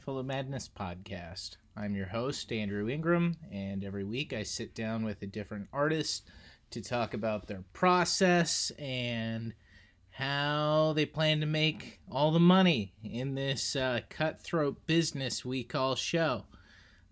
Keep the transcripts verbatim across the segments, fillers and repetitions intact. Mindful of Madness podcast. I'm your host, Andrew Ingram, and every week I sit down with a different artist to talk about their process and how they plan to make all the money in this uh, cutthroat business we call show.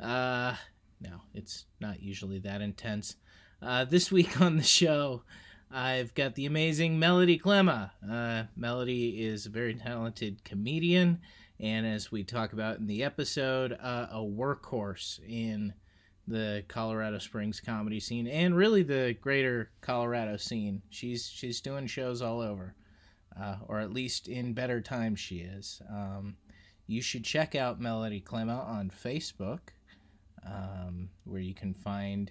Uh, no, it's not usually that intense. Uh, this week on the show, I've got the amazing Melody Klema. Uh, Melody is a very talented comedian, and as we talk about in the episode, uh, a workhorse in the Colorado Springs comedy scene, and really the greater Colorado scene. She's she's doing shows all over, uh, or at least in better times she is. Um, you should check out Melody Klema on Facebook, um, where you can find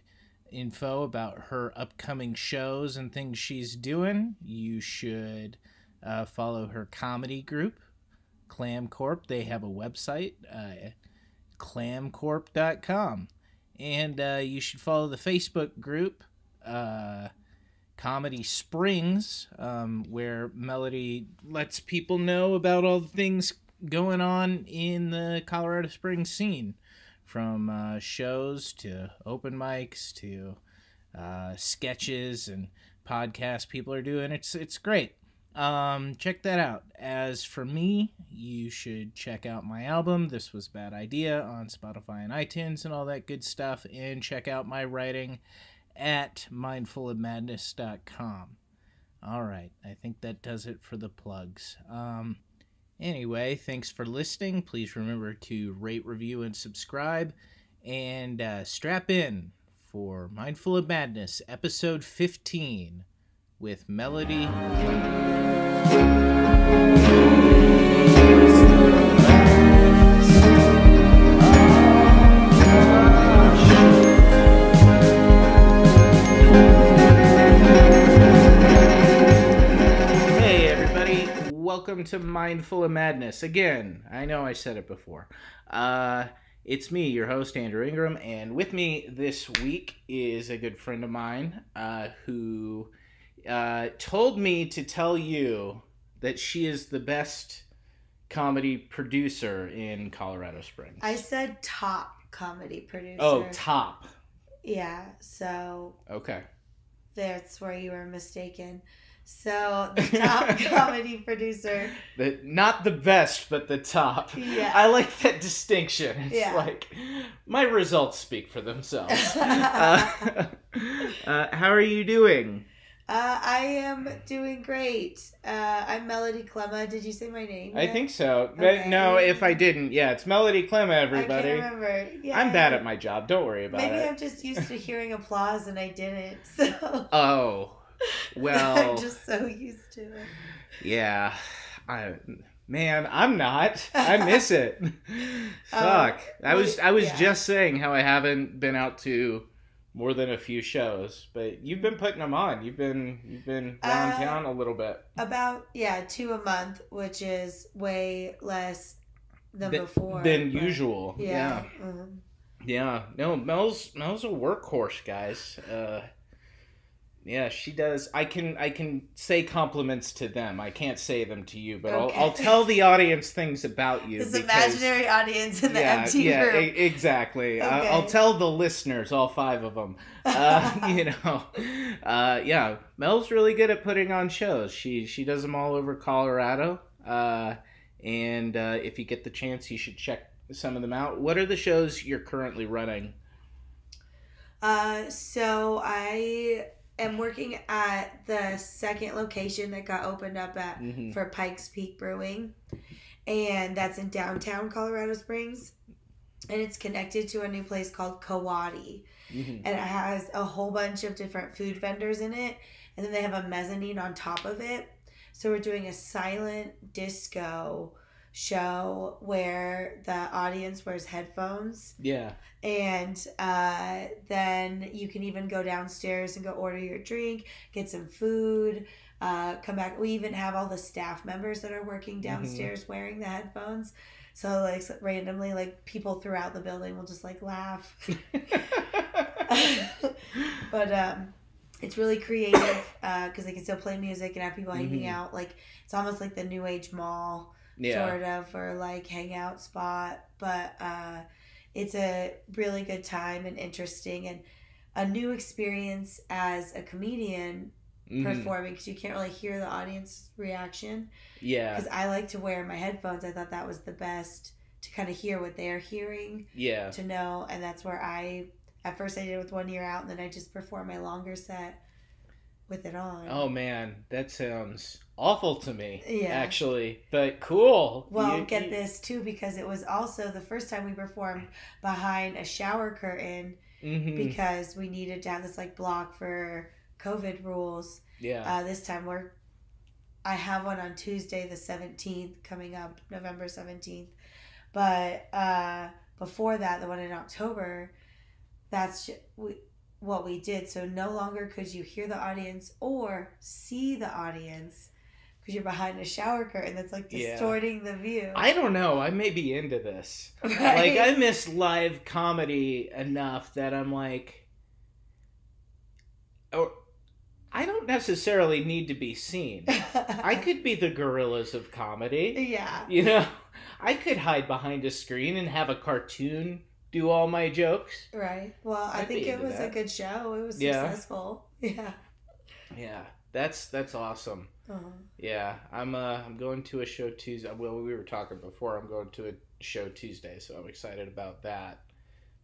info about her upcoming shows and things she's doing. You should uh, follow her comedy group, Clam Corp. They have a website, uh, clam corp dot com. And uh, you should follow the Facebook group, uh, Comedy Springs, um, where Melody lets people know about all the things going on in the Colorado Springs scene, from uh, shows to open mics to uh, sketches and podcasts people are doing. It's it's great. Um, check that out. As for me, you should check out my album, This Was A Bad Idea, on Spotify and iTunes and all that good stuff, and check out my writing at mindful of madness dot com. All right, I think that does it for the plugs. Um, Anyway, thanks for listening. Please remember to rate, review, and subscribe. And uh, strap in for Mindful of Madness, Episode fifteen, with Melody. Welcome to Mindful of Madness. Again, I know I said it before. Uh, it's me, your host, Andrew Ingram, and with me this week is a good friend of mine uh, who uh, told me to tell you that she is the best comedy producer in Colorado Springs. I said top comedy producer. Oh, top. Yeah, so... okay. That's where you were mistaken. So, the top comedy producer. The, not the best, but the top. Yeah. I like that distinction. It's yeah. like, my results speak for themselves. uh, uh, how are you doing? Uh, I am doing great. Uh, I'm Melody Klema. Did you say my name yet? I think so. Okay. But no, if I didn't, yeah, it's Melody Klema, everybody. I can't remember. Yeah. I'm bad at my job. Don't worry about Maybe it. Maybe I'm just used to hearing applause and I didn't, so. Oh. Well, I'm just so used to it. Yeah. I man, I'm not. I miss it. Fuck. Um, I was I was yeah. just saying how I haven't been out to more than a few shows, but you've been putting them on. You've been you've been downtown uh, a little bit. About yeah, two a month, which is way less than Th- before than but, usual. Yeah. Yeah. Mm-hmm. Yeah. No, Mel's Mel's a workhorse, guys. Uh Yeah, she does. I can I can say compliments to them. I can't say them to you, but okay. I'll, I'll tell the audience things about you. This because, imaginary audience in the yeah, empty yeah, room. Yeah, exactly. Okay. I'll, I'll tell the listeners, all five of them. Uh, you know, uh, yeah, Mel's really good at putting on shows. She she does them all over Colorado. Uh, and uh, if you get the chance, you should check some of them out. What are the shows you're currently running? Uh, so I... I'm working at the second location that got opened up at mm-hmm. for Pike's Peak Brewing, and that's in downtown Colorado Springs, and it's connected to a new place called Kawadi, mm-hmm. and it has a whole bunch of different food vendors in it, and then they have a mezzanine on top of it. So we're doing a silent disco show where the audience wears headphones. Yeah. And uh, then you can even go downstairs and go order your drink, get some food, uh, come back. We even have all the staff members that are working downstairs mm-hmm. wearing the headphones. So like randomly, like people throughout the building will just like laugh. But um, it's really creative because uh, they can still play music and have people mm-hmm. hanging out. Like it's almost like the New Age Mall. yeah. sort of, or like hangout spot. But uh, it's a really good time and interesting and a new experience as a comedian mm-hmm. performing, because you can't really hear the audience reaction. Yeah. Because I like to wear my headphones. I thought that was the best to kind of hear what they're hearing. Yeah. To know. And that's where I, at first I did it with one ear out, and then I just performed my longer set with it on. Oh man, that sounds awful to me. Yeah. Actually, but cool. Well, you, get you... this too, because it was also the first time we performed behind a shower curtain mm-hmm. because we needed to have this like block for COVID rules. Yeah. Uh, this time we're, I have one on Tuesday the seventeenth coming up, November seventeenth. But uh, before that, the one in October, that's we, what we did. So no longer could you hear the audience or see the audience because you're behind a shower curtain that's like distorting yeah. the view. I don't know. I may be into this. Right? Like, I miss live comedy enough that I'm like, oh, I don't necessarily need to be seen. I could be the gorillas of comedy. Yeah. You know, I could hide behind a screen and have a cartoon do all my jokes. Right. Well, I'd I think it was that. a good show. It was yeah. successful. Yeah. Yeah. That's that's awesome. Uh-huh. Yeah. I'm uh I'm going to a show Tuesday. Well, we were talking before. I'm going to a show Tuesday, so I'm excited about that.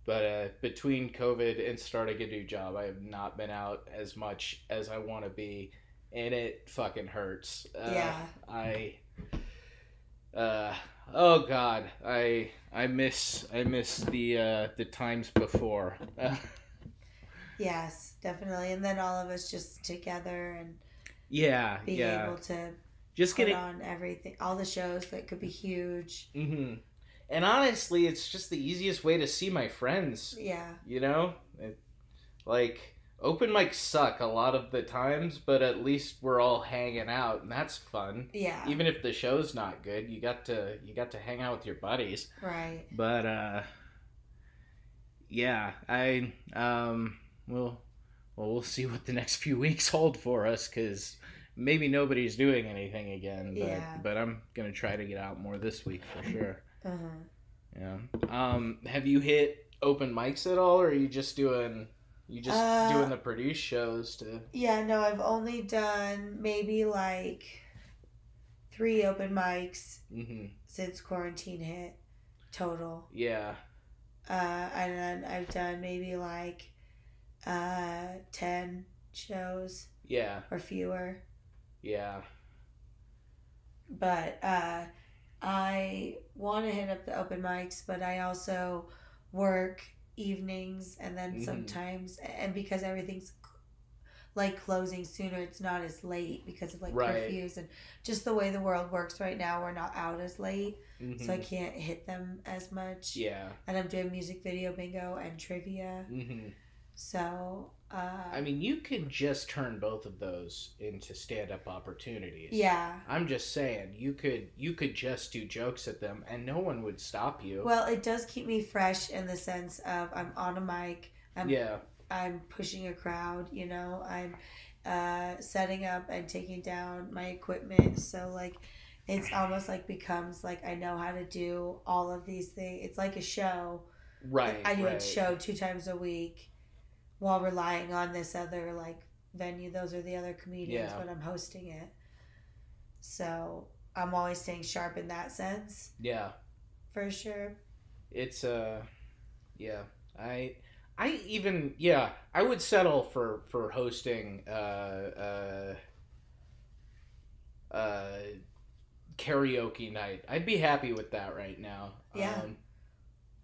But uh, between COVID and starting a new job, I have not been out as much as I want to be, and it fucking hurts. Uh, yeah. I. Uh. Oh God, I I miss I miss the uh, the times before. Yes, definitely, and then all of us just together and yeah, being yeah. able to just put getting on everything, all the shows that could be huge. Mm-hmm. And honestly, it's just the easiest way to see my friends. Yeah, you know, it, like open mics suck a lot of the times, but at least we're all hanging out, and that's fun. Yeah. Even if the show's not good, you got to you got to hang out with your buddies. Right. But uh, yeah, I um, we'll well we'll see what the next few weeks hold for us, because maybe nobody's doing anything again. But, yeah. But I'm gonna try to get out more this week for sure. Uh-huh. Yeah. Um, have you hit open mics at all, or are you just doing? You just uh, doing the produce shows to... Yeah, no, I've only done maybe like three open mics mm-hmm. since quarantine hit total. Yeah. Uh, and then I've done maybe like uh, ten shows. Yeah. Or fewer. Yeah. But uh, I want to hit up the open mics, but I also work... evenings and then sometimes mm. and because everything's like closing sooner, it's not as late because of like right. curfews and just the way the world works right now, we're not out as late mm-hmm. so I can't hit them as much. Yeah. And I'm doing music video bingo and trivia mm-hmm. so uh I mean, you can just turn both of those into stand-up opportunities. Yeah. I'm just saying, you could you could just do jokes at them and no one would stop you. Well, it does keep me fresh in the sense of I'm on a mic, I'm yeah. I'm pushing a crowd, you know, I'm uh setting up and taking down my equipment, so like it's almost like becomes like I know how to do all of these things. It's like a show. Right. Like I do right. a show two times a week while relying on this other like venue. Those are the other comedians yeah. when I'm hosting it. So I'm always staying sharp in that sense. Yeah. For sure. It's uh yeah. I I even yeah, I would settle for, for hosting uh uh uh karaoke night. I'd be happy with that right now. Yeah. Um,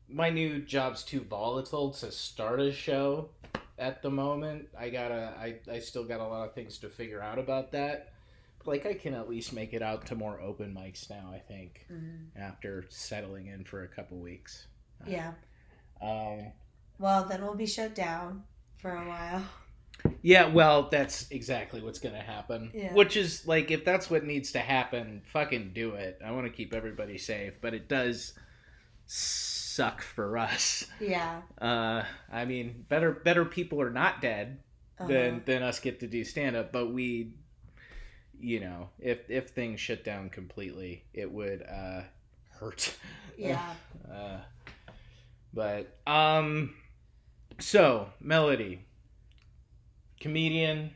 my new job's too volatile to start a show at the moment. I gotta, I, I still got a lot of things to figure out about that. But like, I can at least make it out to more open mics now, I think, mm-hmm. after settling in for a couple weeks. Yeah. Um, well, then we'll be shut down for a while. Yeah, well, that's exactly what's going to happen. Yeah. Which is, like, if that's what needs to happen, fucking do it. I want to keep everybody safe, but it does... suck for us. Yeah. Uh, I mean, better better people are not dead uh-huh. than than us get to do stand up, but we you know, if if things shut down completely, it would uh, hurt. Yeah. uh, but um, so Melody, comedian,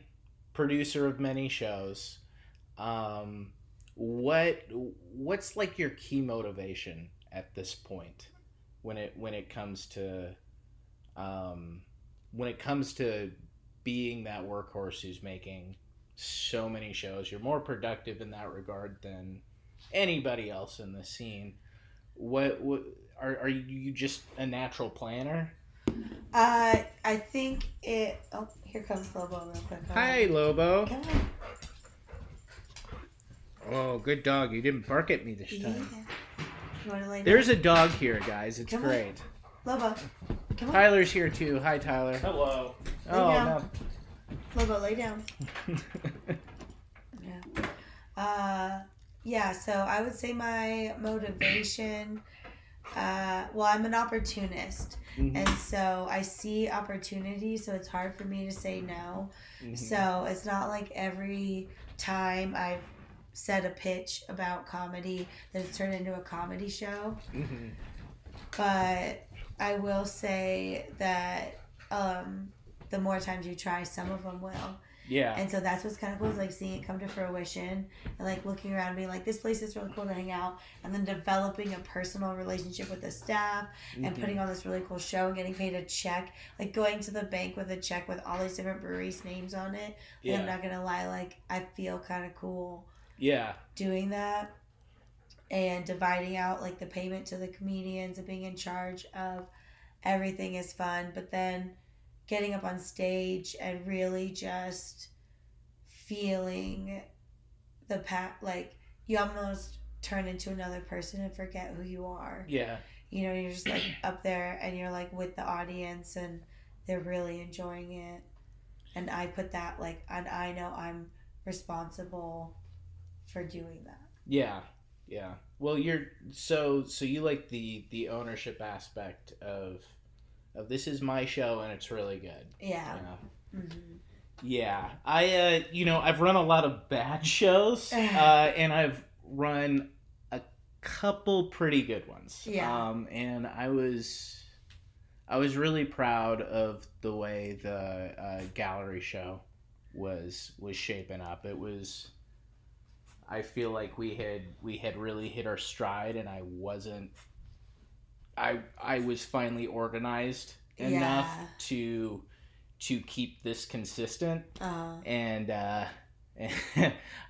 producer of many shows. Um, what what's like your key motivation at this point when it when it comes to um, when it comes to being that workhorse who's making so many shows? You're more productive in that regard than anybody else in the scene. What, what are, are you just a natural planner? Uh, I think it, oh, here comes Lobo real quick. Come Hi, on. Lobo. Come on. Oh, good dog. You didn't bark at me this time. Yeah. You want to lay down? There's a dog here, guys. It's come great. On. Lobo, come on. Tyler's here, too. Hi, Tyler. Hello. Lay oh, down. No. Lobo, lay down. Yeah. Uh, yeah, so I would say my motivation... Uh, well, I'm an opportunist, mm-hmm. and so I see opportunity, so it's hard for me to say no. Mm-hmm. So it's not like every time I've said a pitch about comedy that it's turned into a comedy show. Mm-hmm. But I will say that um, the more times you try, some of them will. Yeah. And so that's what's kind of cool is like seeing it come to fruition and like looking around and being like, this place is really cool to hang out, and then developing a personal relationship with the staff and mm-hmm. putting on this really cool show and getting paid a check, like going to the bank with a check with all these different breweries' names on it. Yeah. And I'm not going to lie, like I feel kind of cool. Yeah. Doing that and dividing out like the payment to the comedians and being in charge of everything is fun. But then getting up on stage and really just feeling the pack, like you almost turn into another person and forget who you are. Yeah. You know, you're just like up there and you're like with the audience and they're really enjoying it. And I put that like, and I know I'm responsible for doing that. Yeah. Yeah. Well, you're so, so you like the, the ownership aspect of, Of this is my show and it's really good. Yeah. You know? Mm-hmm. Yeah. I, uh, you know, I've run a lot of bad shows, uh, and I've run a couple pretty good ones. Yeah. Um, and I was, I was really proud of the way the uh, gallery show was was shaping up. It was. I feel like we had we had really hit our stride, and I wasn't. I I was finally organized enough yeah. to to keep this consistent, uh-huh. and uh,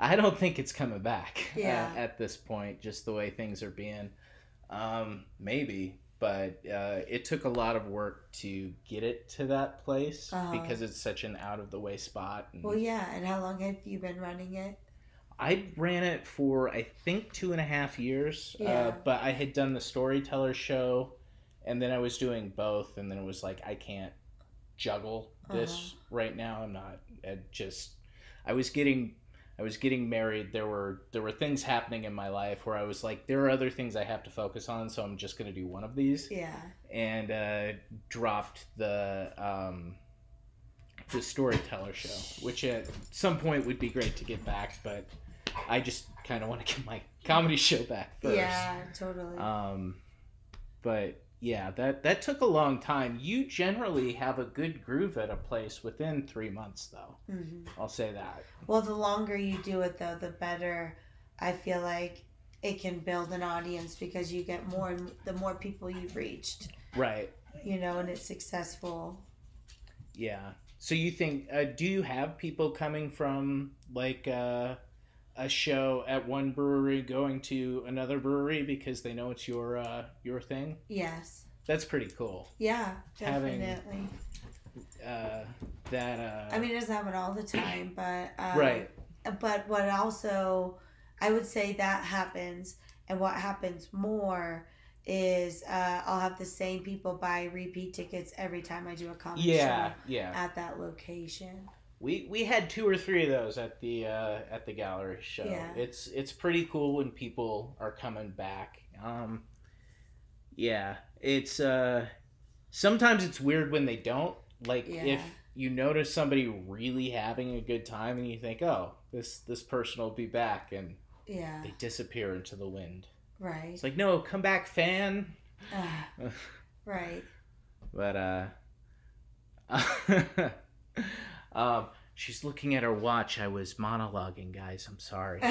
I don't think it's coming back yeah. uh, at this point. Just the way things are being, um, maybe. But uh, it took a lot of work to get it to that place uh-huh. because it's such an out of the way spot. And well, yeah. And how long have you been running it? I ran it for, I think, two and a half years, yeah. uh, but I had done the storyteller show, and then I was doing both, and then it was like, I can't juggle this uh-huh. right now. I'm not, I just, I was getting, I was getting married. There were, there were things happening in my life where I was like, there are other things I have to focus on, so I'm just going to do one of these. Yeah. And uh, dropped the... Um, the storyteller show, which at some point would be great to get back, but I just kind of want to get my comedy show back first. Yeah, totally. Um, but yeah, that that took a long time. You generally have a good groove at a place within three months, though. Mm-hmm. I'll say that. Well, the longer you do it, though, the better. I feel like it can build an audience because you get more and the more people you've reached. Right. You know, and it's successful. Yeah. So you think, uh, do you have people coming from, like, uh, a show at one brewery going to another brewery because they know it's your uh, your thing? Yes. That's pretty cool. Yeah, definitely. Having, uh, that... Uh... I mean, it doesn't happen all the time, but... Um, right. But what also, I would say that happens, and what happens more is uh, I'll have the same people buy repeat tickets every time I do a comedy yeah, show yeah. at that location. We we had two or three of those at the uh, at the gallery show. Yeah. It's it's pretty cool when people are coming back. Um, yeah, it's uh, sometimes it's weird when they don't. Like yeah. if you notice somebody really having a good time and you think, oh, this this person will be back, and yeah, they disappear into the wind. Right. It's like, no, come back, fan. Uh, right. But uh, um, she's looking at her watch. I was monologuing, guys. I'm sorry. Uh, uh,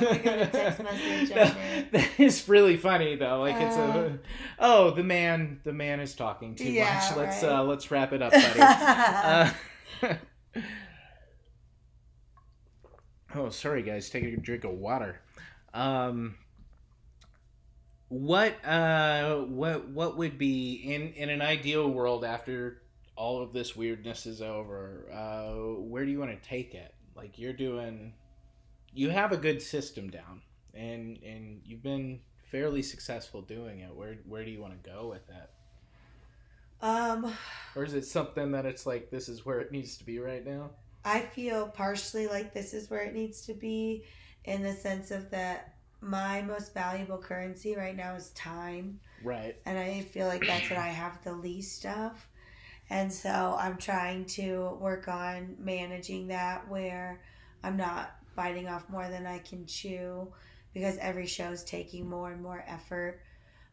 no, I got a text message. No, that is really funny though. Like uh, it's a, oh, the man, the man is talking too yeah, much. Let's right. uh, let's wrap it up, buddy. uh, oh, sorry, guys. Take a drink of water. Um. What uh what what would be in in an ideal world after all of this weirdness is over? Uh, where do you want to take it? Like you're doing, you have a good system down, and and you've been fairly successful doing it. Where where do you want to go with it? Um, or is it something that it's like this is where it needs to be right now? I feel partially like this is where it needs to be, in the sense of that. My most valuable currency right now is time. Right. And I feel like that's what I have the least of. And so I'm trying to work on managing that where I'm not biting off more than I can chew, because every show is taking more and more effort,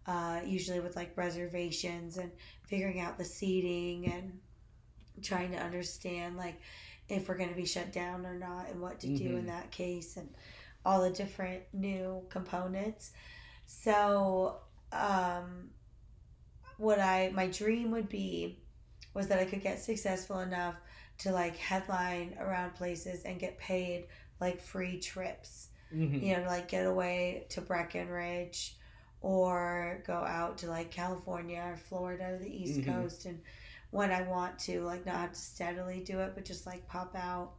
uh, usually with like reservations and figuring out the seating and trying to understand like if we're going to be shut down or not and what to mm-hmm. do in that case, and all the different new components. So um, what I, my dream would be was that I could get successful enough to like headline around places and get paid like free trips, mm-hmm. you know, like get away to Breckenridge or go out to like California or Florida or the East mm-hmm. Coast. And when I want to, like not have to steadily do it, but just like pop out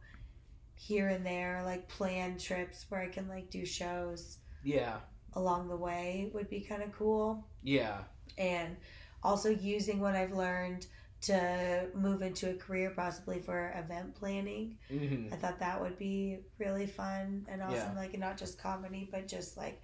here and there, like planned trips where I can like do shows yeah along the way would be kind of cool. Yeah. And also using what I've learned to move into a career possibly for event planning. Mm-hmm. I thought that would be really fun and awesome. Yeah. Like, and not just comedy, but just like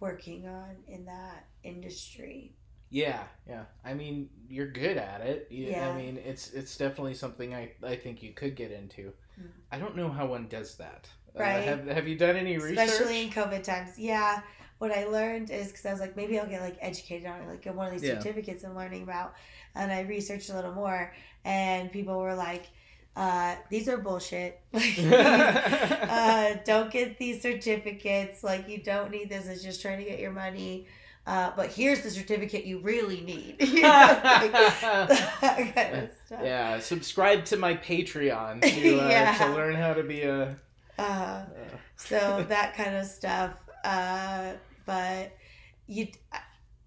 working on in that industry. Yeah, yeah. I mean, you're good at it. You, yeah. I mean, it's it's definitely something I, I think you could get into. Mm. I don't know how one does that. Right. Uh, have, have you done any research? Especially in COVID times. Yeah. What I learned is, because I was like, maybe I'll get like educated on it, like get one of these yeah. certificates I'm learning about. And I researched a little more, and people were like, uh, these are bullshit. Like, uh, don't get these certificates. Like, you don't need this. It's just trying to get your money. Uh, but here's the certificate you really need. You know, like, that kind of stuff. Yeah, subscribe to my Patreon to, uh, yeah. to learn how to be a... Uh, uh. So that kind of stuff. Uh, but you, I,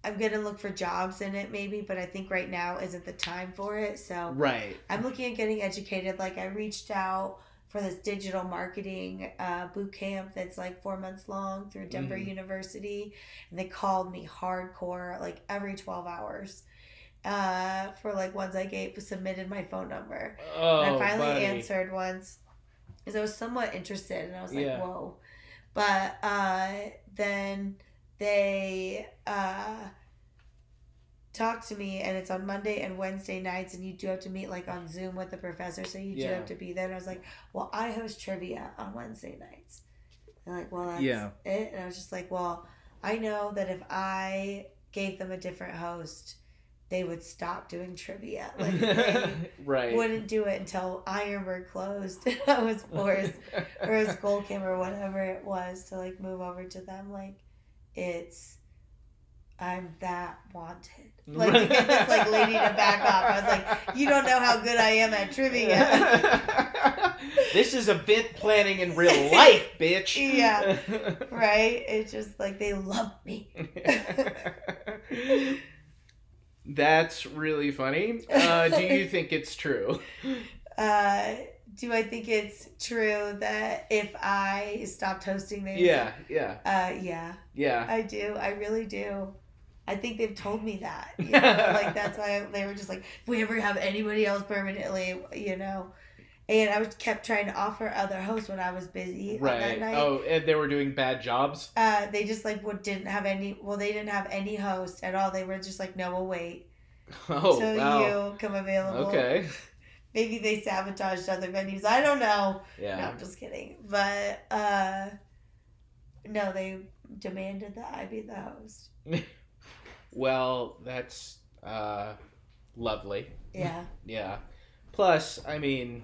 I'm going to look for jobs in it maybe, but I think right now isn't the time for it. So right. I'm looking at getting educated. Like I reached out for this digital marketing uh, boot camp that's like four months long through Denver mm-hmm. University. And they called me hardcore, like every twelve hours uh, for like ones I gave, submitted my phone number. Oh, and I finally buddy. answered once because I was somewhat interested, and I was like, yeah. whoa. But uh, then they uh, talked to me, and it's on Monday and Wednesday nights, and you do have to meet like on Zoom with the professor, so you do yeah. have to be there. And I was like, well, I host trivia on Wednesday nights. And like, well, that's yeah. it. And I was just like, well, I know that if I gave them a different host, they would stop doing trivia. Like, they right. wouldn't do it until Ironberg closed. I was forced, or it was Gold Camp or whatever it was, to like move over to them. Like, it's, I'm that wanted. Like, to get this like lady to back off. I was like, you don't know how good I am at trivia. This is event planning in real life, bitch. Yeah. Right? It's just like they love me. That's really funny. Uh, do you think it's true? Uh, do I think it's true that if I stopped hosting these? Yeah, yeah. Uh, yeah. Yeah. I do. I really do. I think they've told me that. You know? Like, that's why they were just like, if we ever have anybody else permanently, you know. And I was kept trying to offer other hosts when I was busy right. on that night. Oh, and they were doing bad jobs? Uh, they just, like, didn't have any, well, they didn't have any hosts at all. They were just like, no, we'll wait. Oh, so wow. you come available. Okay. Maybe they sabotaged other venues. I don't know. Yeah. No, I'm just kidding. But, uh, no, they demanded that I be the host. Well, that's, uh, lovely. Yeah. Yeah. Plus, I mean...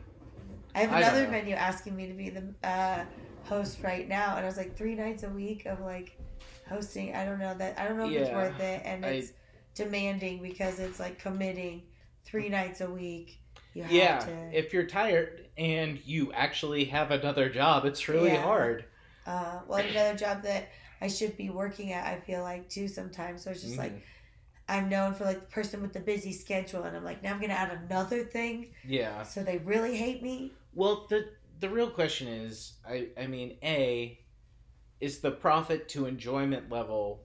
I have another I venue asking me to be the uh, host right now. And I was like, three nights a week of, like, hosting. I don't know that. I don't know if yeah, it's worth it. And it's I, demanding because it's, like, committing three nights a week. You yeah, have to... if you're tired and you actually have another job, it's really yeah. hard. Uh, well, another job that I should be working at, I feel like, too, sometimes. So it's just mm. like, I'm known for, like, the person with the busy schedule, and I'm like, now I'm going to add another thing. Yeah. So they really hate me. Well, the the real question is, I, I mean, A, is the profit to enjoyment level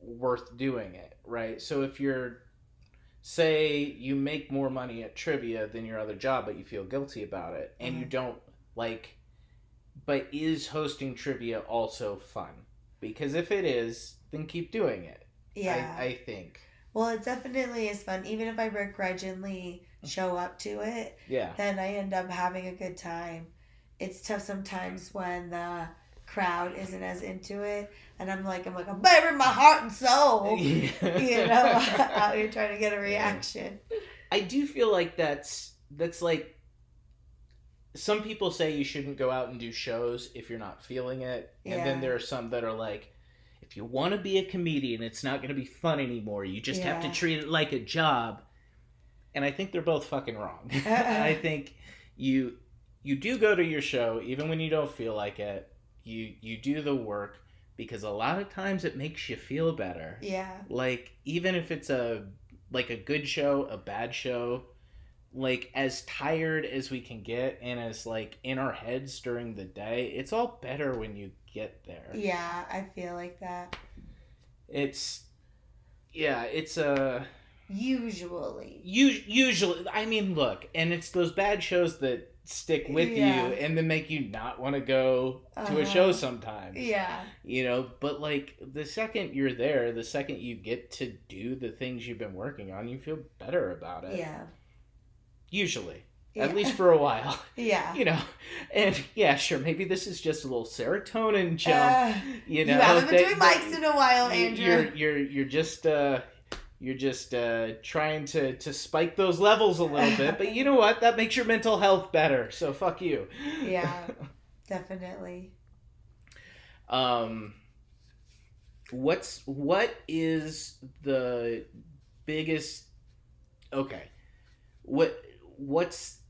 worth doing it, right? So if you're... Say you make more money at trivia than your other job, but you feel guilty about it, and mm-hmm. you don't, like, but is hosting trivia also fun? Because if it is, then keep doing it. Yeah. I, I think. Well, it definitely is fun. Even if I begrudgingly show up to it, yeah. then I end up having a good time. It's tough sometimes when the crowd isn't as into it, and I'm like I'm like I'm bearing my heart and soul yeah. you know out here trying to get a reaction. yeah. I do feel like that's that's like some people say you shouldn't go out and do shows if you're not feeling it, yeah. and then there are some that are like, if you want to be a comedian, it's not going to be fun anymore, you just yeah. have to treat it like a job. And I think they're both fucking wrong. I think you you do go to your show even when you don't feel like it. You you do the work because a lot of times it makes you feel better. Yeah. Like, even if it's a like a good show, a bad show, like, as tired as we can get and as, like, in our heads during the day, it's all better when you get there. Yeah, I feel like that. It's, yeah, it's a... Usually. Us- usually. I mean, look, and it's those bad shows that... stick with yeah. you and then make you not want to go to uh-huh. a show sometimes. Yeah. You know, but like the second you're there, the second you get to do the things you've been working on, you feel better about it. Yeah. Usually. Yeah. At least for a while. Yeah. You know, and yeah, sure, maybe this is just a little serotonin jump. Uh, you know, you haven't been doing mics in a while, Andrew. You're you're you're just uh You're just uh, trying to, to spike those levels a little bit. But you know what? That makes your mental health better. So fuck you. Yeah, definitely. Um, what's what is the biggest... Okay. What What's...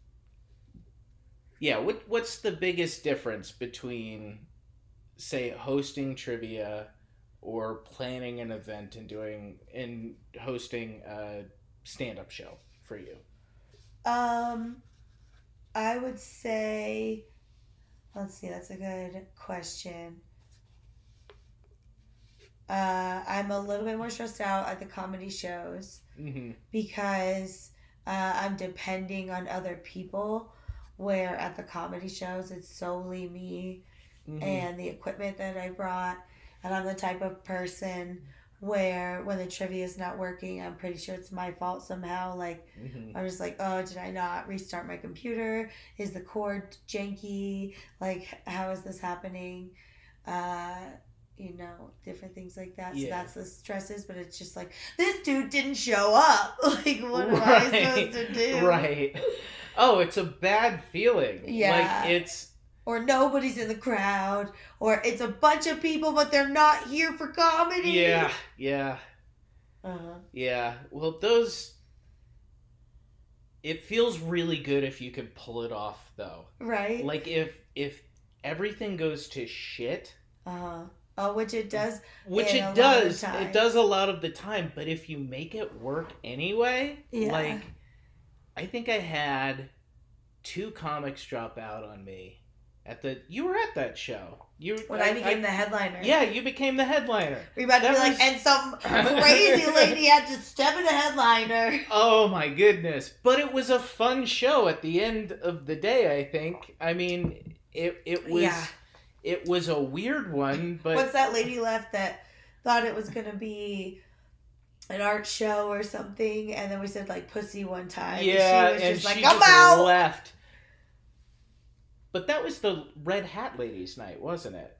Yeah, what what's the biggest difference between, say, hosting trivia... or planning an event and doing and hosting a stand-up show for you? Um, I would say, let's see, that's a good question. Uh, I'm a little bit more stressed out at the comedy shows mm-hmm. because uh, I'm depending on other people, where at the comedy shows it's solely me mm-hmm. and the equipment that I brought. And I'm the type of person where when the trivia is not working, I'm pretty sure it's my fault somehow. Like, mm-hmm. I'm just like, oh, did I not restart my computer? Is the cord janky? Like, how is this happening? Uh, you know, different things like that. Yeah. So that's the stresses, but it's just like, this dude didn't show up. Like, what right. am I supposed to do? Right. Oh, it's a bad feeling. Yeah. Like, it's... Or nobody's in the crowd. Or it's a bunch of people, but they're not here for comedy. Yeah, yeah. Uh-huh. Yeah. Well, those... It feels really good if you can pull it off, though. Right? Like, if if everything goes to shit... Uh-huh. Oh, which it does. Which it does. It does a lot of the time. But if you make it work anyway... Yeah. Like, I think I had two comics drop out on me. At the you were at that show. You when I, I became I, the headliner. Yeah, you became the headliner. We were about that to be was... like, and some crazy lady had to step in a headliner. Oh my goodness! But it was a fun show. At the end of the day, I think. I mean, it it was yeah. it was a weird one. But once that lady left, that thought it was gonna be an art show or something, and then we said like pussy one time. Yeah, and she was and just she like, I'm just out. Left. But that was the Red Hat Ladies' night, wasn't it?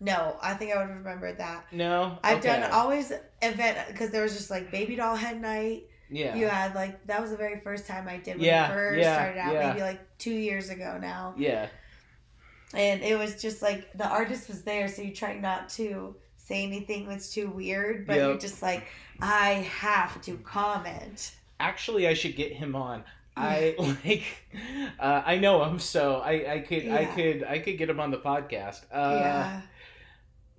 No, I think I would have remembered that. No, I've okay. done always event because there was just like baby doll head night. Yeah, you had like that was the very first time I did when yeah, I first yeah, started out, yeah. maybe like two years ago now. Yeah, and it was just like the artist was there, so you try not to say anything that's too weird, but yep. you're just like, I have to comment. Actually, I should get him on. I like, uh, I know him, so I, I could, yeah. I could, I could get him on the podcast. Uh, yeah.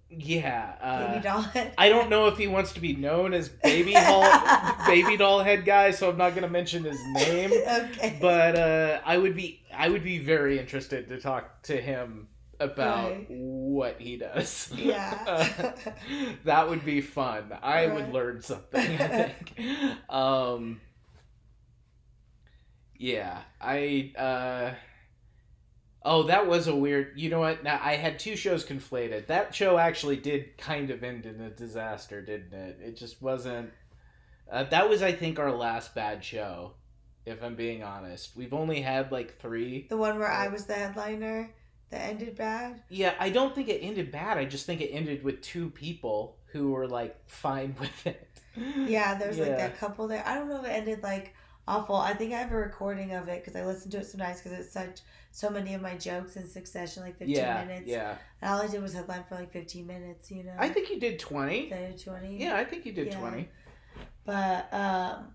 Yeah. Uh, baby doll head. I don't know if he wants to be known as baby doll, baby doll head guy, so I'm not going to mention his name. Okay. But uh, I would be, I would be very interested to talk to him about right. what he does. Yeah. uh, that would be fun. I right. would learn something, I think. um. Yeah, I, uh, oh, that was a weird, you know what, now I had two shows conflated. That show actually did kind of end in a disaster, didn't it? It just wasn't, uh, that was, I think, our last bad show, if I'm being honest. We've only had, like, three. The one where I was the headliner, that ended bad? Yeah, I don't think it ended bad, I just think it ended with two people who were, like, fine with it. Yeah, there was, yeah. like, that couple there. I don't know if it ended, like... awful. I think I have a recording of it because I listen to it sometimes because it's such so many of my jokes in succession, like fifteen yeah, minutes. Yeah. And all I did was headline for like fifteen minutes, you know. I think you did twenty. I did twenty. Yeah, I think you did yeah. twenty. But um,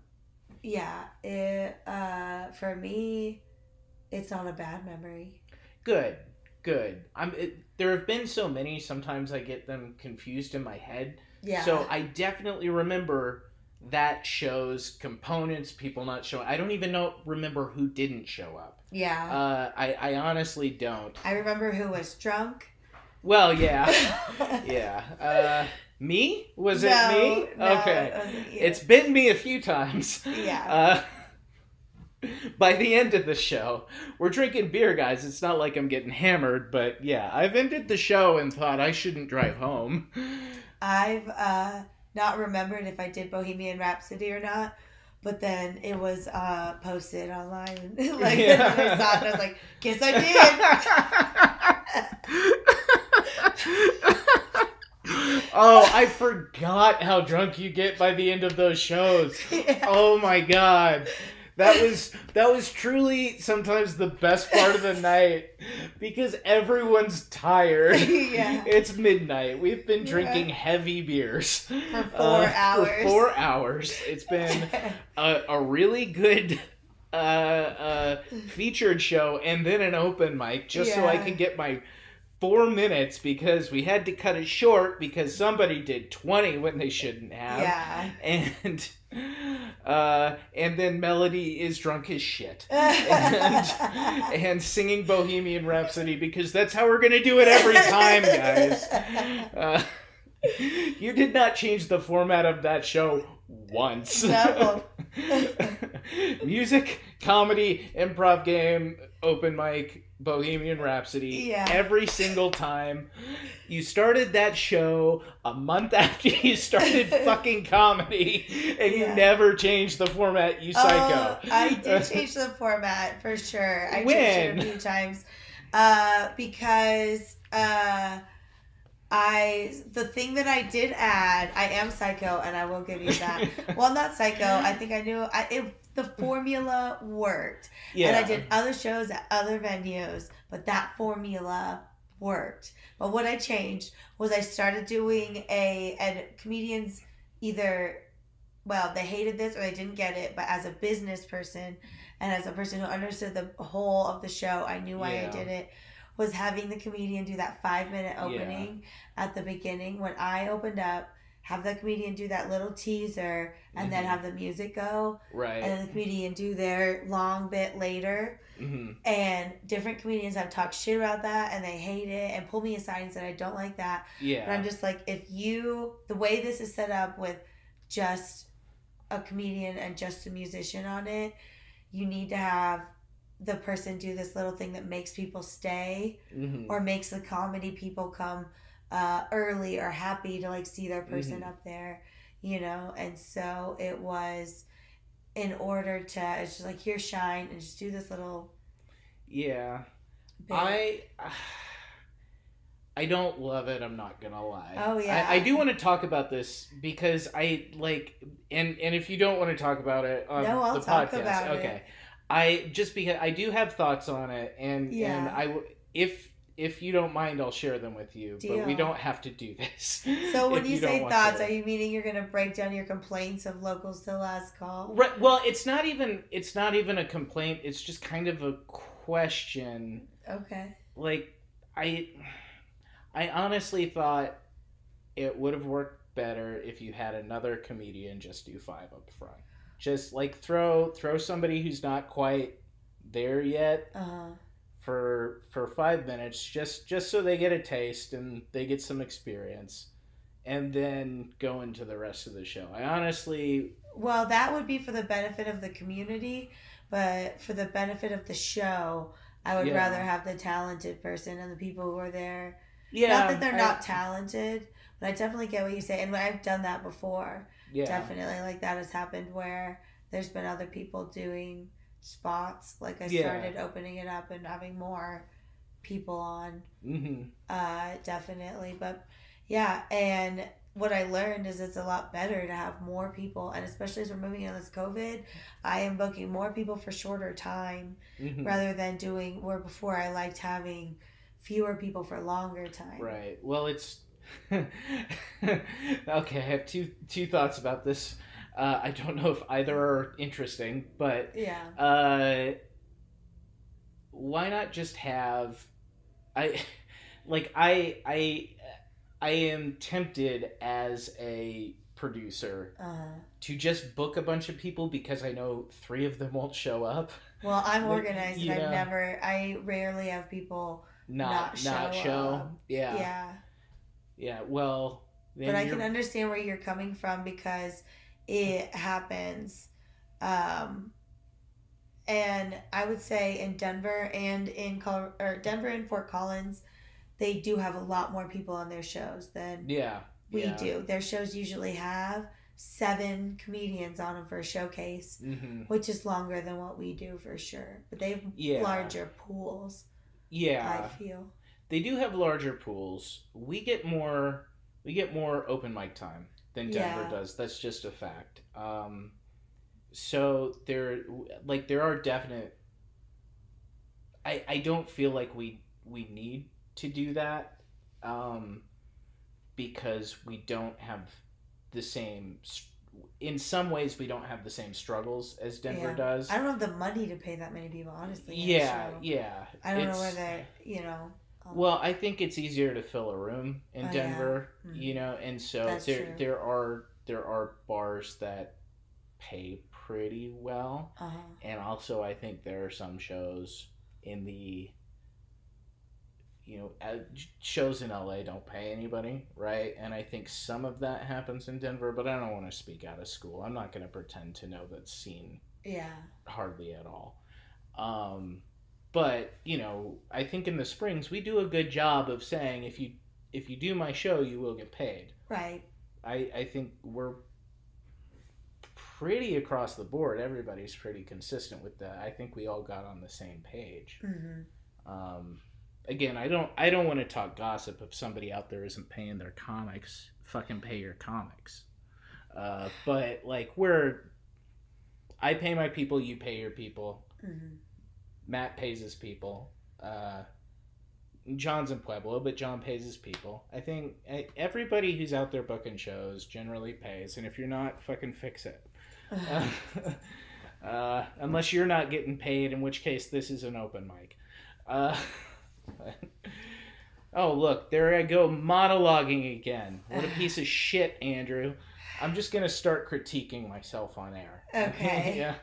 yeah, it uh for me, it's not a bad memory. Good, good. I'm. It, there have been so many. Sometimes I get them confused in my head. Yeah. So I definitely remember. That shows components, people not showing. I don't even know remember who didn't show up. Yeah. Uh, I, I honestly don't. I remember who was drunk. Well, yeah. yeah. Uh, me? Was no, it me? No, okay. It wasn't you. It's been me a few times. Yeah. Uh, by the end of the show, we're drinking beer, guys. It's not like I'm getting hammered, but yeah. I've ended the show and thought I shouldn't drive home. I've... uh not remembered if I did Bohemian Rhapsody or not, but then it was uh, posted online. like, yeah. and I saw it and I was like, guess I did. Oh, I forgot how drunk you get by the end of those shows. Yeah. Oh my God. That was that was truly sometimes the best part of the night because everyone's tired. Yeah. It's midnight. We've been drinking yeah. heavy beers. For four uh, hours. For four hours. It's been a, a really good uh, uh, featured show and then an open mic just yeah. so I could get my four minutes because we had to cut it short because somebody did twenty when they shouldn't have. Yeah. And... Uh, and then Melody is drunk as shit and, and singing Bohemian Rhapsody because that's how we're going to do it every time, guys. Uh, you did not change the format of that show once. No. Music, comedy, improv game, open mic, Bohemian Rhapsody. Yeah. Every single time. You started that show a month after you started fucking comedy, and yeah. you never changed the format, you psycho. Oh, I did change the format, for sure. I when? changed it a few times. Uh, because uh, I the thing that I did add, I am psycho, and I will give you that. Well, not psycho. I think I knew... I, it, the formula worked. Yeah. And I did other shows at other venues, but that formula worked. But what I changed was I started doing a, and comedians either, well, they hated this or they didn't get it, but as a business person and as a person who understood the whole of the show, I knew why yeah. I did it, was having the comedian do that five-minute opening yeah. at the beginning. When I opened up, have the comedian do that little teaser and mm-hmm. then have the music go. Right. And then the comedian do their long bit later. Mm-hmm. And different comedians have talked shit about that and they hate it and pulled me aside and said, I don't like that. Yeah. But I'm just like, if you, the way this is set up with just a comedian and just a musician on it, you need to have the person do this little thing that makes people stay mm-hmm. or makes the comedy people come Uh, early or happy to like see their person mm-hmm. up there. you know? And so it was in order to, it's just like, here, shine, and just do this little. Yeah. Bit. I, I don't love it. I'm not going to lie. Oh yeah. I, I do want to talk about this because I like, and, and if you don't want to talk about it on no, I'll the talk podcast, about okay. It. I just, because I do have thoughts on it, and, yeah. and I, if, if you don't mind, I'll share them with you, Deal. But we don't have to do this. So when you, you say thoughts, to... are you meaning you're going to break down your complaints of Locals to Last Call? Right. Well, it's not even, it's not even a complaint. It's just kind of a question. Okay. Like I, I honestly thought it would have worked better if you had another comedian just do five up front. Just like throw, throw somebody who's not quite there yet. Uh-huh. for for five minutes, just just so they get a taste and they get some experience, and then go into the rest of the show. I honestly, well, that would be for the benefit of the community, but for the benefit of the show, I would yeah. rather have the talented person and the people who are there. Yeah, not that they're I, not talented, but I definitely get what you say, and I've done that before. Yeah, definitely, like that has happened where there's been other people doing spots. Like I yeah. started opening it up and having more people on. Mm-hmm. Uh, definitely. But yeah, and what I learned is it's a lot better to have more people, and especially as we're moving into this COVID, I am booking more people for shorter time. Mm-hmm. Rather than doing where before I liked having fewer people for longer time. Right. Well, it's okay. I have two two thoughts about this. Uh, I don't know if either are interesting, but yeah. Uh, why not just have, I, like I I I am tempted as a producer uh-huh. to just book a bunch of people because I know three of them won't show up. Well, I'm like, organized. And I've never. I rarely have people not not show. Not show. Up. Yeah. Yeah. Yeah. Well, then but I you're... can understand where you're coming from because. It happens. Um, and I would say in Denver and in Col- or Denver and Fort Collins, they do have a lot more people on their shows than yeah, we yeah. do. Their shows usually have seven comedians on them for a showcase, mm-hmm. which is longer than what we do for sure. But they have yeah. larger pools. Yeah. I feel. They do have larger pools. We get more we get more open mic time. Than Denver yeah. does. That's just a fact. Um, so there, like, there are definite. I I don't feel like we we need to do that, um, because we don't have the same. In some ways, we don't have the same struggles as Denver yeah. does. I don't have the money to pay that many people, honestly. Yeah, yeah. I don't it's, know whether you know. Well, I think it's easier to fill a room in oh, Denver, yeah. mm-hmm. you know, and so That's there true. there are there are bars that pay pretty well, uh-huh. and also I think there are some shows in the, you know, shows in L A don't pay anybody, right? And I think some of that happens in Denver, but I don't want to speak out of school. I'm not going to pretend to know that scene yeah. hardly at all. Um But, you know, I think in the Springs, we do a good job of saying, if you if you do my show, you will get paid. Right. I, I think we're pretty across the board. Everybody's pretty consistent with that. I think we all got on the same page. Mm-hmm. Um, again, I don't I don't want to talk gossip if somebody out there isn't paying their comics. Fucking pay your comics. Uh, but, like, we're... I pay my people, you pay your people. Mm-hmm. Matt pays his people. Uh, John's in Pueblo, but John pays his people. I think everybody who's out there booking shows generally pays, and if you're not, fucking fix it. uh, uh, unless you're not getting paid, in which case this is an open mic. Uh, oh, look, there I go monologuing again. What a piece of shit, Andrew. I'm just going to start critiquing myself on air. Okay. Yeah.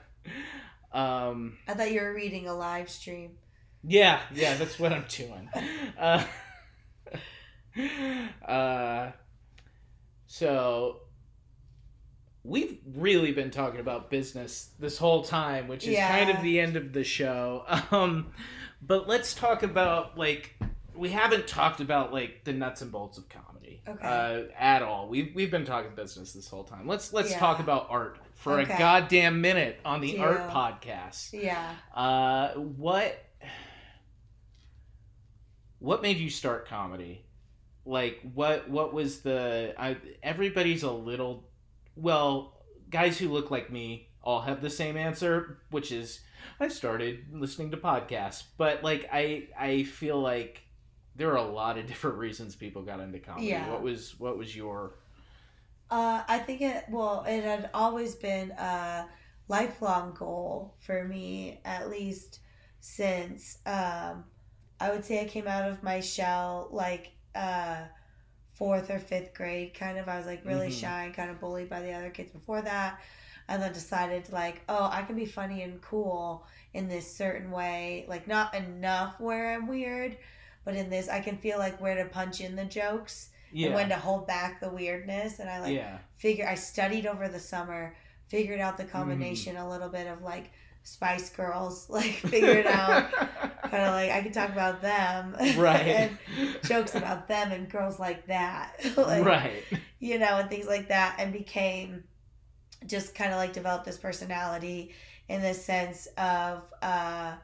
Um, I thought you were reading a live stream. Yeah, yeah, that's what I'm doing. uh, uh, so we've really been talking about business this whole time, which is yeah. kind of the end of the show. Um, but let's talk about, like, we haven't talked about like the nuts and bolts of comedy okay. uh, at all. We've we've been talking business this whole time. Let's let's yeah. talk about art for okay. a goddamn minute on the Deal. Art podcast. Yeah. Uh, what what made you start comedy? Like what what was the? I, everybody's a little well. Guys who look like me all have the same answer, which is I started listening to podcasts. But like I I feel like there are a lot of different reasons people got into comedy. Yeah. What was what was your uh I think it well it had always been a lifelong goal for me, at least since um I would say I came out of my shell like uh fourth or fifth grade, kind of. I was like really mm-hmm. shy and kind of bullied by the other kids before that, and then decided like, oh, I can be funny and cool in this certain way, like not enough where I'm weird, but in this I can feel like where to punch in the jokes yeah. and when to hold back the weirdness. And I like yeah. figure I studied over the summer, figured out the combination mm-hmm. a little bit of like Spice Girls, like figured out kind of like I could talk about them right and jokes about them and girls like that like, right you know and things like that, and became just kind of like developed this personality in the sense of uh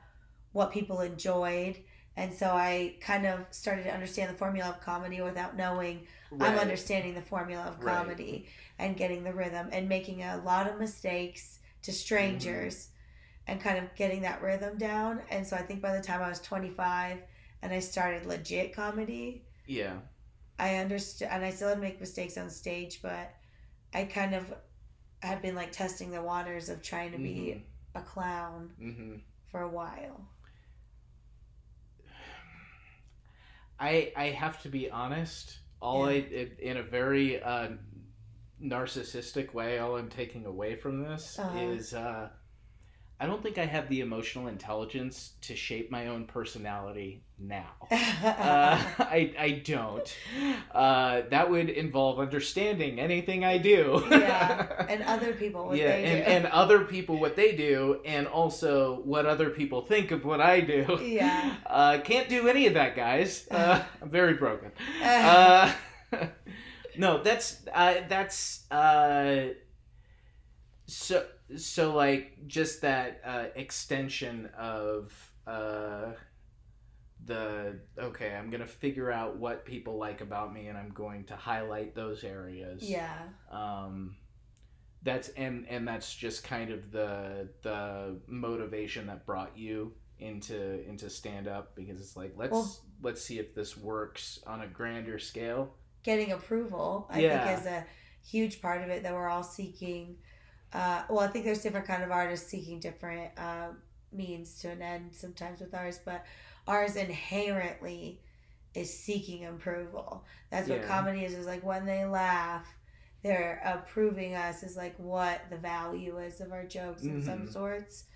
what people enjoyed. And so I kind of started to understand the formula of comedy without knowing right. I'm understanding the formula of comedy right. and getting the rhythm and making a lot of mistakes to strangers mm-hmm. and kind of getting that rhythm down. And so I think by the time I was twenty-five and I started legit comedy, yeah, I understood, and I still had to make mistakes on stage, but I kind of had been like testing the waters of trying to be mm-hmm. a clown mm-hmm. for a while. I I have to be honest, all yeah. I, in a very uh, narcissistic way, all I'm taking away from this uh-huh. is... Uh, I don't think I have the emotional intelligence to shape my own personality now. uh, I, I don't. Uh, that would involve understanding anything I do. Yeah, and other people what yeah, they and, do. And other people what they do, and also what other people think of what I do. Yeah. Uh, can't do any of that, guys. Uh, I'm very broken. Uh, no, that's... Uh, that's uh, so... So, like, just that uh, extension of uh, the, okay, I'm going to figure out what people like about me and I'm going to highlight those areas. Yeah. Um, that's, and, and that's just kind of the, the motivation that brought you into, into stand-up, because it's like, let's, well, let's see if this works on a grander scale. Getting approval, I yeah. think, is a huge part of it that we're all seeking. Uh, well, I think there's different kind of artists seeking different uh, means to an end sometimes with ours, but ours inherently is seeking approval. That's yeah. what comedy is, is like when they laugh, they're approving us is like what the value is of our jokes mm-hmm. in some sorts.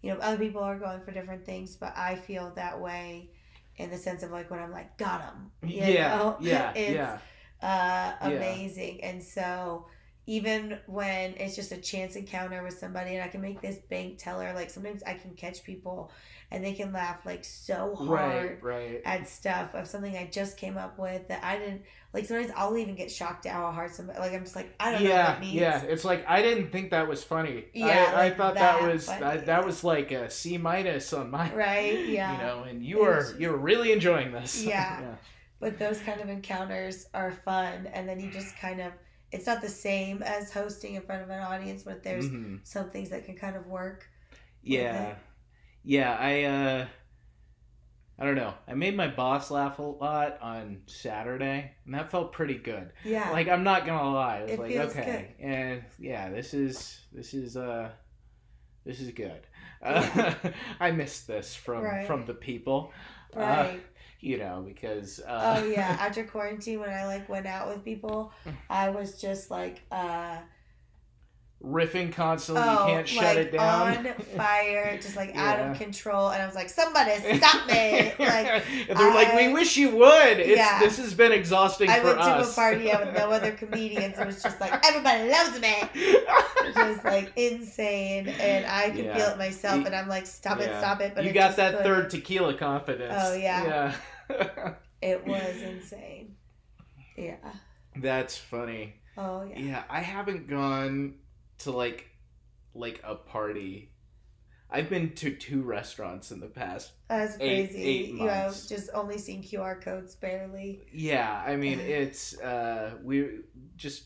You know, other people are going for different things, but I feel that way in the sense of like when I'm like, got him. You yeah, know? yeah, it's, yeah. Uh, amazing. Yeah. And so... even when it's just a chance encounter with somebody, and I can make this bank teller, like sometimes I can catch people and they can laugh like so hard right, right. at stuff of something I just came up with that I didn't, like sometimes I'll even get shocked at how hard somebody, like I'm just like, I don't yeah, know what that means. Yeah, it's like, I didn't think that was funny. Yeah, I, like I thought that, that was, I, that was like a C minus on my, right, yeah. you know, and you were, just... you were really enjoying this. Yeah. yeah, but those kind of encounters are fun, and then you just kind of, it's not the same as hosting in front of an audience, but there's mm-hmm. some things that can kind of work. Yeah. Yeah. I, uh, I don't know. I made my boss laugh a lot on Saturday, and that felt pretty good. Yeah. Like, I'm not going to lie. It was like, okay. Good. And yeah, this is, this is, uh, this is good. Uh, yeah. I missed this from, right. from the people. Right. Uh, You know, because... Uh... Oh, yeah. After quarantine, when I, like, went out with people, I was just, like... Uh... riffing constantly. Oh, you can't like shut it down. On fire. Just, like, yeah. out of control. And I was like, somebody stop me. Like, and they're I... like, we wish you would. It's, yeah. This has been exhausting I for us. I went to a party out with no other comedians. It was just like, everybody loves me. It was, like, insane. And I could yeah. feel it myself. You, and I'm like, stop yeah. it, stop it. But you got that couldn't. Third tequila confidence. Oh, yeah. Yeah. It was insane. Yeah. That's funny. Oh, yeah. Yeah, I haven't gone to, like, like a party. I've been to two restaurants in the past That's eight, crazy. eight months. You have just only seen Q R codes barely. Yeah, I mean, it's, uh, we just,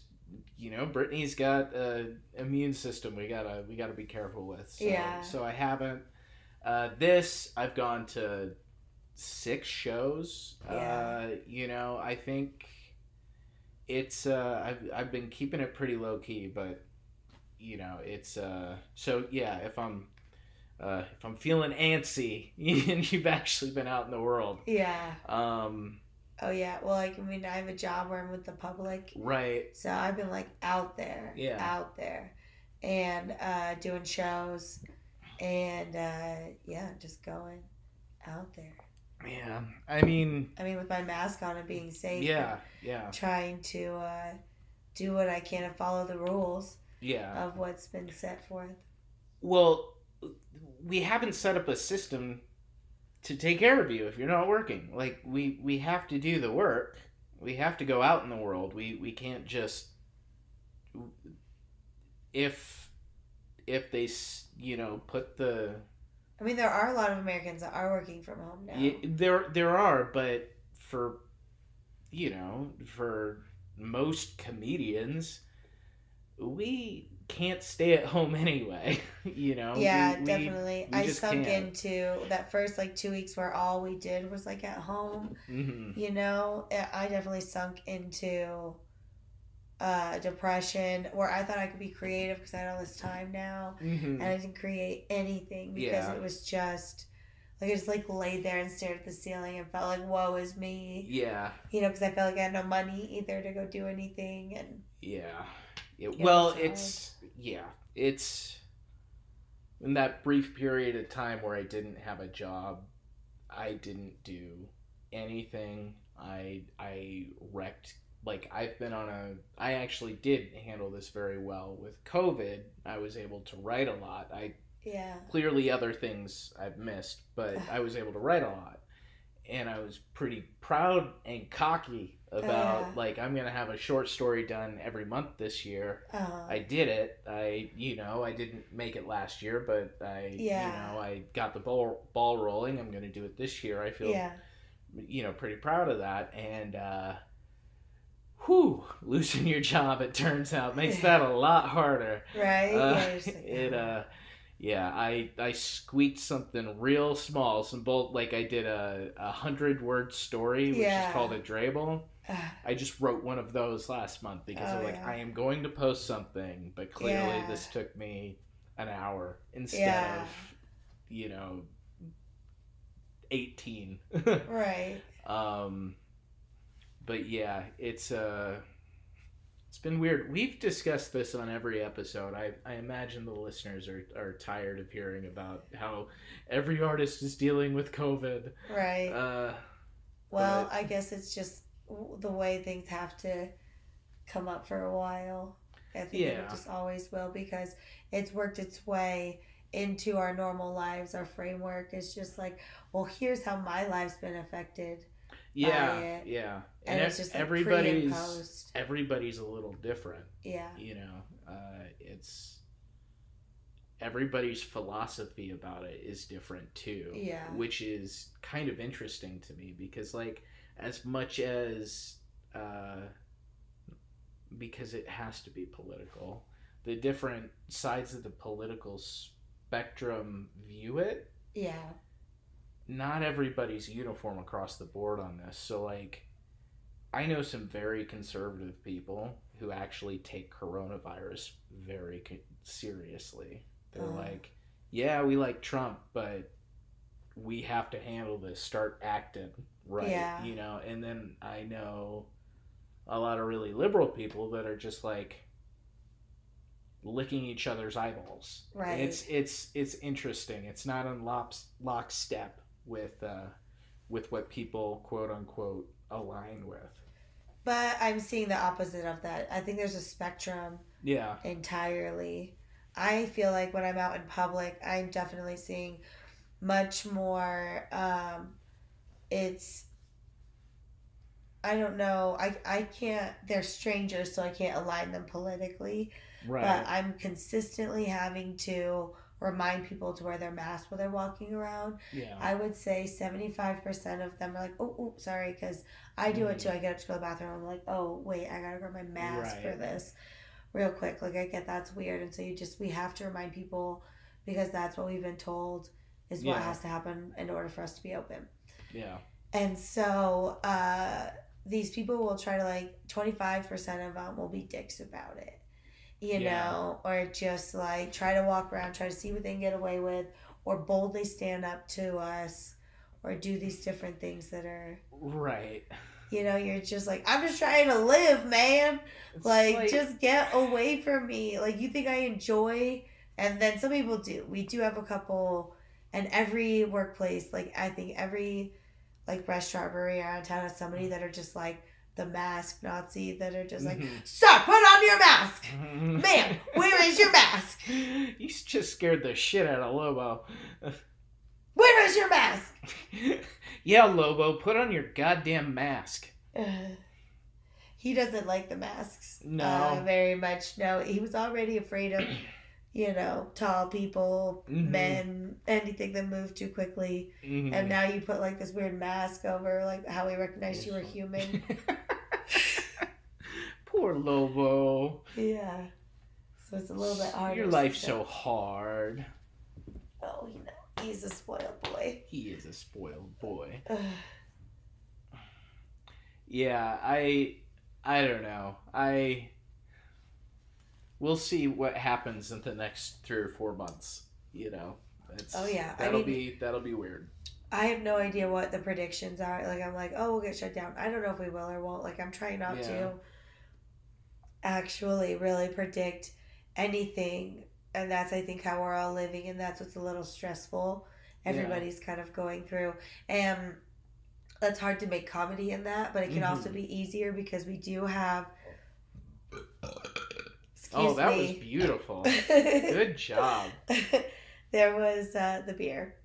you know, Brittany's got a immune system we gotta, we gotta be careful with. So, yeah. So I haven't. Uh, this, I've gone to six shows. Yeah. Uh, you know, I think... It's, uh, I've, I've been keeping it pretty low key, but you know, it's, uh, so yeah, if I'm, uh, if I'm feeling antsy, you've actually been out in the world. Yeah. Um, oh yeah. Well, like, I mean, I have a job where I'm with the public. Right. So I've been like out there, yeah. out there and, uh, doing shows and, uh, yeah, just going out there. Yeah, I mean... I mean, with my mask on and being safe. Yeah, yeah. Trying to uh, do what I can and follow the rules yeah. of what's been set forth. Well, we haven't set up a system to take care of you if you're not working. Like, we, we have to do the work. We have to go out in the world. We we can't just... If, if they, you know, put the... I mean, there are a lot of Americans that are working from home now. Yeah, there, there are, but for, you know, for most comedians, we can't stay at home anyway, you know? Yeah, we, definitely. We, we I sunk can't. into that first, like, two weeks where all we did was, like, at home, mm-hmm. you know? I definitely sunk into uh, depression where I thought I could be creative because I had all this time now mm-hmm. and I didn't create anything because yeah. it was just like I just like laid there and stared at the ceiling and felt like woe is me. Yeah. You know, because I felt like I had no money either to go do anything and yeah. It, you know, well, it's yeah, it's in that brief period of time where I didn't have a job, I didn't do anything. I I wrecked. Like, I've been on a... I actually did handle this very well with COVID. I was able to write a lot. I yeah. Clearly other things I've missed, but I was able to write a lot. And I was pretty proud and cocky about, uh, like, I'm going to have a short story done every month this year. Uh, I did it. I, you know, I didn't make it last year, but I, yeah. you know, I got the ball, ball rolling. I'm going to do it this year. I feel, yeah. you know, pretty proud of that. And, uh... Whew, losing your job, it turns out, makes that a lot harder. Right? Uh, yeah, like, oh. It, uh, yeah, I, I squeaked something real small, some bolt, like I did a, a hundred word story, which yeah. is called a Drabble. I just wrote one of those last month because oh, I'm like, yeah. I am going to post something, but clearly yeah. this took me an hour instead yeah. of, you know, eighteen. Right. Um, But yeah, it's uh, it's been weird. We've discussed this on every episode. I, I imagine the listeners are, are tired of hearing about how every artist is dealing with COVID. Right. Uh, well, but... I guess it's just the way things have to come up for a while. I think yeah. it just always will because it's worked its way into our normal lives. Our framework is just like, well, here's how my life's been affected. Yeah, yeah, and, and it's just like everybody's pre-imposed. Everybody's a little different. Yeah, you know, uh, it's everybody's philosophy about it is different too. Yeah, which is kind of interesting to me because, like, as much as uh, because it has to be political, the different sides of the political spectrum view it. Yeah. Not everybody's uniform across the board on this. So, like, I know some very conservative people who actually take coronavirus very co- seriously. They're uh-huh. like, yeah, we like Trump, but we have to handle this. Start acting right, yeah. you know? And then I know a lot of really liberal people that are just, like, licking each other's eyeballs. Right. It's it's it's interesting. It's not in lops, lockstep with uh with what people quote unquote align with, but I'm seeing the opposite of that. I think there's a spectrum yeah entirely. I feel like when I'm out in public, I'm definitely seeing much more um it's I don't know. I I can't. They're strangers, so I can't align them politically. Right. But I'm consistently having to remind people to wear their mask when they're walking around. Yeah. I would say seventy-five percent of them are like, oh, oh sorry, because I do mm. it too. I get up to go to the bathroom. I'm like, oh, wait, I got to grab my mask right. for this real quick. Like, I get that's weird. And so you just, we have to remind people because that's what we've been told is yeah. what has to happen in order for us to be open. Yeah. And so, uh, these people will try to, like, twenty-five percent of them will be dicks about it, you yeah. know, or just, like, try to walk around, try to see what they can get away with, or boldly stand up to us, or do these different things that are... Right. You know, you're just like, I'm just trying to live, man. Like, like, just get away from me. Like, you think I enjoy... And then some people do. We do have a couple, and every workplace, like, I think every... like restaurant brewery around town has somebody that are just like the mask Nazi that are just like, mm-hmm. sir, put on your mask, mm-hmm. ma'am, where is your mask? He's just scared the shit out of Lobo. Where is your mask? Yeah, Lobo, put on your goddamn mask. Uh, he doesn't like the masks. No, uh, very much. No, he was already afraid of, you know, tall people, mm-hmm. men, anything that moved too quickly. Mm-hmm. And now you put, like, this weird mask over, like, how we recognized you were human. Poor Lobo. Yeah. So it's a little bit harder. Your life's so hard. Oh, you know, he's a spoiled boy. He is a spoiled boy. Yeah, I, I don't know. I... We'll see what happens in the next three or four months. You know, it's, oh yeah, that'll I mean, be that'll be weird. I have no idea what the predictions are. Like I'm like, oh, we'll get shut down. I don't know if we will or won't. Like I'm trying not yeah. to actually really predict anything, and that's I think how we're all living, and that's what's a little stressful. Everybody's yeah. kind of going through, and it's hard to make comedy in that, but it can mm-hmm. also be easier because we do have. Excuse oh, that me. Was beautiful. Good job. There was uh, the beer.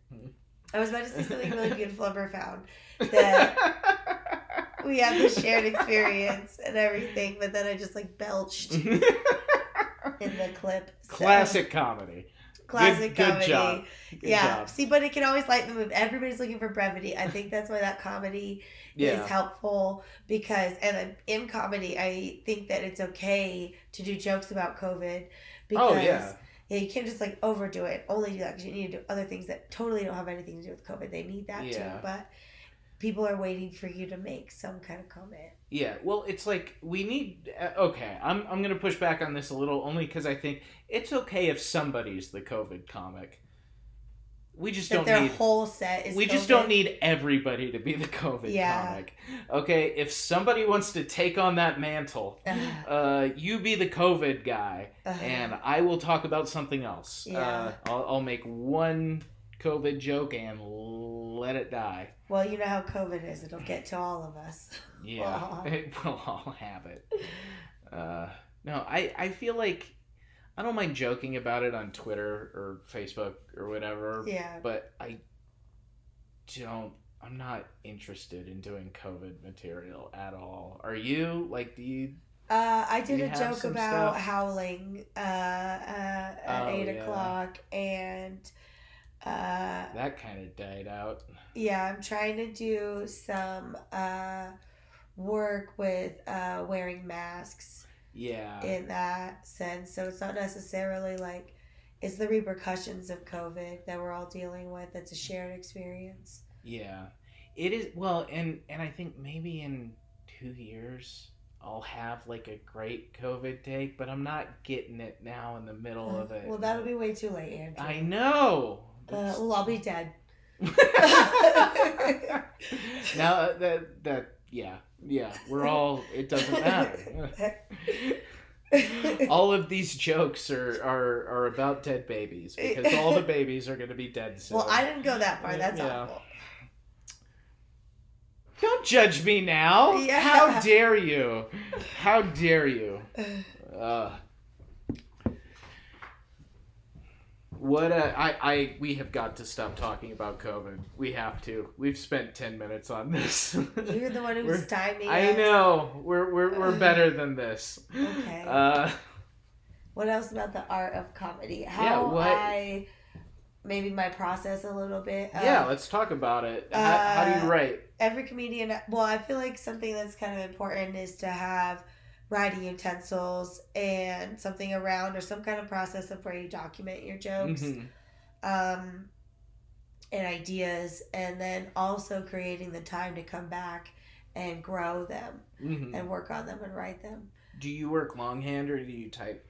I was about to say something really beautiful and profound. That we had this shared experience and everything, but then I just like belched in the clip. So. Classic comedy. Classic good, good comedy. Job. Good yeah. Job. See, but it can always lighten the mood. Everybody's looking for brevity. I think that's why that comedy yeah. is helpful because, and in comedy, I think that it's okay to do jokes about COVID because oh, yeah. Yeah, you can't just like overdo it. Only do that because you need to do other things that totally don't have anything to do with COVID. They need that yeah. too, but people are waiting for you to make some kind of comment. Yeah, well, it's like we need... Okay, I'm I'm going to push back on this a little only because I think it's okay if somebody's the COVID comic. We just that don't their need... their whole set is We COVID. Just don't need everybody to be the COVID yeah. comic. Okay, if somebody wants to take on that mantle, uh, you be the COVID guy, uh-huh. and I will talk about something else. Yeah. Uh, I'll, I'll make one COVID joke and let it die. Well, you know how COVID is. It'll get to all of us. Yeah, it, we'll all have it. Uh, no, I, I feel like I don't mind joking about it on Twitter or Facebook or whatever. Yeah. But I don't, I'm not interested in doing COVID material at all. Are you? Like, do you? Uh, I did a joke about stuff? howling uh, uh, at oh, eight o'clock yeah. and... Uh, that kind of died out. Yeah, I'm trying to do some uh, work with uh, wearing masks. Yeah. In that sense. So it's not necessarily like, it's the repercussions of COVID that we're all dealing with. It's a shared experience. Yeah. It is, well, and, and I think maybe in two years I'll have like a great COVID take, but I'm not getting it now in the middle of it. Well, that'll be way too late, Andrew. I know. Uh, well, I'll be dead. Now that that yeah yeah we're all it doesn't matter. All of these jokes are, are are about dead babies because all the babies are going to be dead soon. Well, I didn't go that far. That's yeah. awful. Don't judge me now. Yeah. How dare you? How dare you? Uh, What a, I, I we have got to stop talking about COVID. We have to. We've spent ten minutes on this. You're the one who's timing. I us. know. We're we're we're better than this. Okay. Uh, what else about the art of comedy? How yeah, what, I maybe my process a little bit. Of, yeah, let's talk about it. How, uh, how do you write? Every comedian. Well, I feel like something that's kind of important is to have writing utensils and something around, or some kind of process of where you document your jokes, mm-hmm. um, and ideas, and then also creating the time to come back and grow them, mm-hmm. and work on them and write them. Do you work longhand or do you type?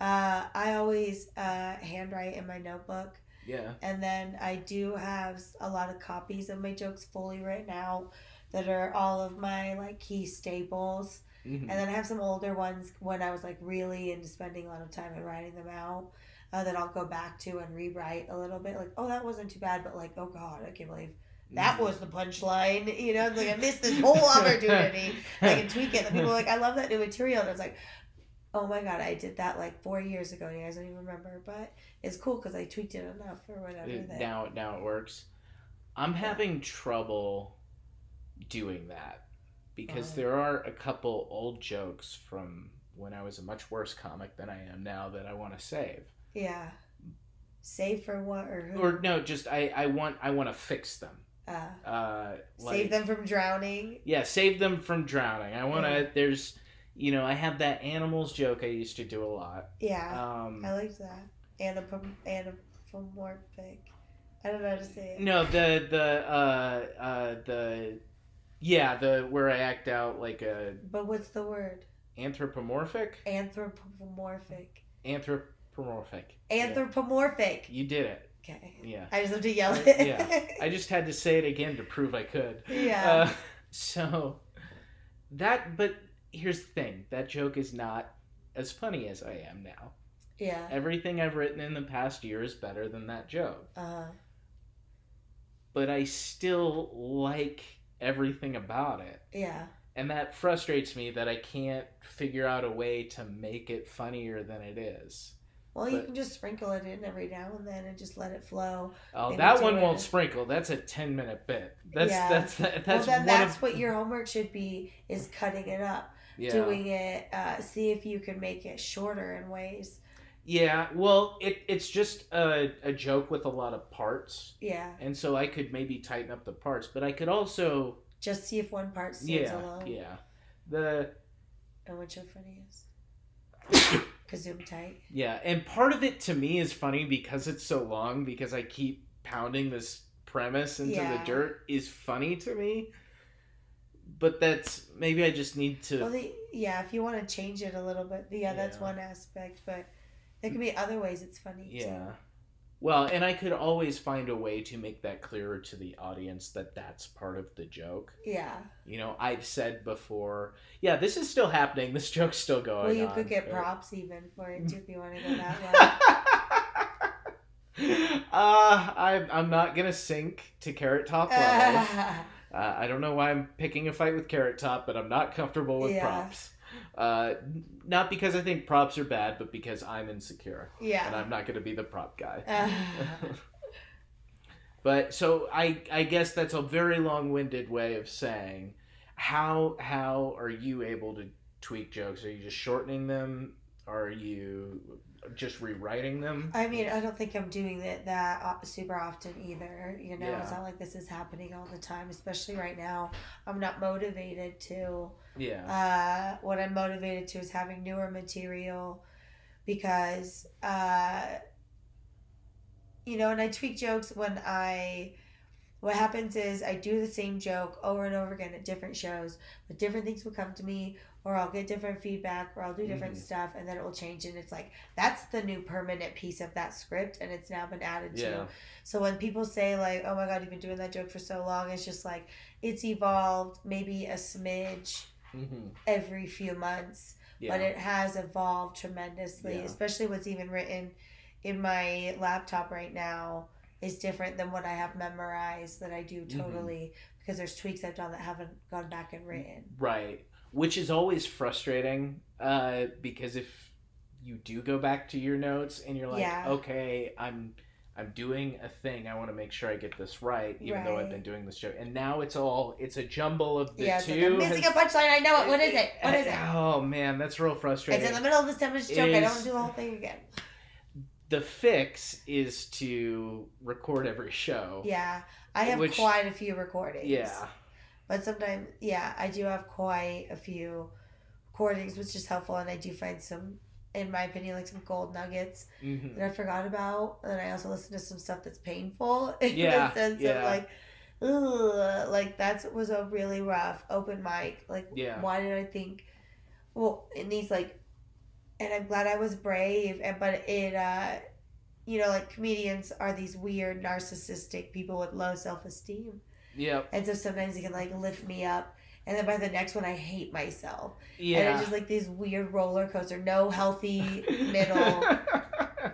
Uh, I always uh, handwrite in my notebook. Yeah. And then I do have a lot of copies of my jokes fully written out that are all of my like key staples. Mm-hmm. And then I have some older ones when I was like really into spending a lot of time and writing them out, uh, that I'll go back to and rewrite a little bit. Like, oh, that wasn't too bad, but like, oh God, I can't believe that was the punchline. You know, like I missed this whole opportunity. I can tweak it. And people are like, I love that new material. And I was like, oh my God, I did that like four years ago. And you guys don't even remember, but it's cool because I tweaked it enough or whatever. It, that... Now, now it works. I'm yeah. having trouble doing that. Because there are a couple old jokes from when I was a much worse comic than I am now that I want to save. Yeah. Save for what or who? Or no, just I, I want I want to fix them. Uh, uh, like, save them from drowning? Yeah, save them from drowning. I want to, there's, you know, I have that animals joke I used to do a lot. Yeah, um, I liked that. Anthropomorphic. I don't know how to say it. No, the, the, uh, uh, the... Yeah, the where I act out like a... But what's the word? Anthropomorphic? Anthropomorphic. Anthropomorphic. Anthropomorphic. Yeah. You did it. Okay. Yeah. I just have to yell it. Yeah. I just had to say it again to prove I could. Yeah. Uh, so, that... But here's the thing. That joke is not as funny as I am now. Yeah. Everything I've written in the past year is better than that joke. Uh-huh. But I still like... everything about it. Yeah. And that frustrates me that I can't figure out a way to make it funnier than it is. Well, but, you can just sprinkle it in every now and then and just let it flow. Oh, that one won't sprinkle. That's a ten minute bit. That's yeah. that's that, that's well, then that's of... what your homework should be, is cutting it up. Yeah. Doing it, uh see if you can make it shorter in ways. Yeah, well, it it's just a, a joke with a lot of parts. Yeah. And so I could maybe tighten up the parts, but I could also... Just see if one part stands yeah, alone. Yeah, yeah. The... And what's your funniest? Kazoom tight. Yeah, and part of it to me is funny because it's so long, because I keep pounding this premise into yeah. the dirt is funny to me. But that's... Maybe I just need to... Well, the, yeah, if you want to change it a little bit. Yeah, yeah. That's one aspect, but... There could be other ways it's funny, yeah. too. Yeah. Well, and I could always find a way to make that clearer to the audience that that's part of the joke. Yeah. You know, I've said before, yeah, this is still happening. This joke's still going on. Well, you on, could get but... props even for it, too, if you want to go that way. uh, I'm, I'm not going to sink to Carrot Top level. uh, I don't know why I'm picking a fight with Carrot Top, but I'm not comfortable with yeah. props. Uh, not because I think props are bad, but because I'm insecure. Yeah. And I'm not going to be the prop guy. Uh. But so I, I guess that's a very long-winded way of saying how, how are you able to tweak jokes? Are you just shortening them? Are you just rewriting them? I mean, I don't think I'm doing that, that super often either. You know, yeah. It's not like this is happening all the time, especially right now. I'm not motivated to. Yeah. Uh, what I'm motivated to is having newer material because, uh, you know, and I tweak jokes when I... What happens is I do the same joke over and over again at different shows, but different things will come to me, or I'll get different feedback, or I'll do different mm-hmm. stuff, and then it will change, and it's like, that's the new permanent piece of that script, and it's now been added yeah. to. So when people say, like, oh my God, you've been doing that joke for so long, it's just like, it's evolved maybe a smidge mm-hmm. every few months, yeah. but it has evolved tremendously, yeah. especially what's even written in my laptop right now. Is different than what I have memorized that I do totally mm-hmm. because there's tweaks I've done that haven't gone back and written. Right. Which is always frustrating uh, because if you do go back to your notes and you're like, yeah. okay, I'm I'm doing a thing. I want to make sure I get this right, even right. though I've been doing this show. And now it's all, it's a jumble of the yeah, two. Like, I'm missing a punchline. I know it. What is it? What is it? Oh, man, that's real frustrating. It's in the middle of the sandwich joke. Is, I don't want to do the whole thing again. The fix is to record every show. Yeah. I have which, quite a few recordings. Yeah. But sometimes, yeah, I do have quite a few recordings, which is helpful. And I do find some... in my opinion, like some gold nuggets mm-hmm. that I forgot about. And I also listen to some stuff that's painful in yeah, the sense yeah. of like, ugh, like that was a really rough open mic. Like, yeah. why did I think, well, in these like, and I'm glad I was brave. And, but it, uh, you know, like comedians are these weird narcissistic people with low self-esteem. Yeah. And so sometimes they can like lift me up. And then by the next one, I hate myself. Yeah. And it's just like this weird roller coaster, no healthy middle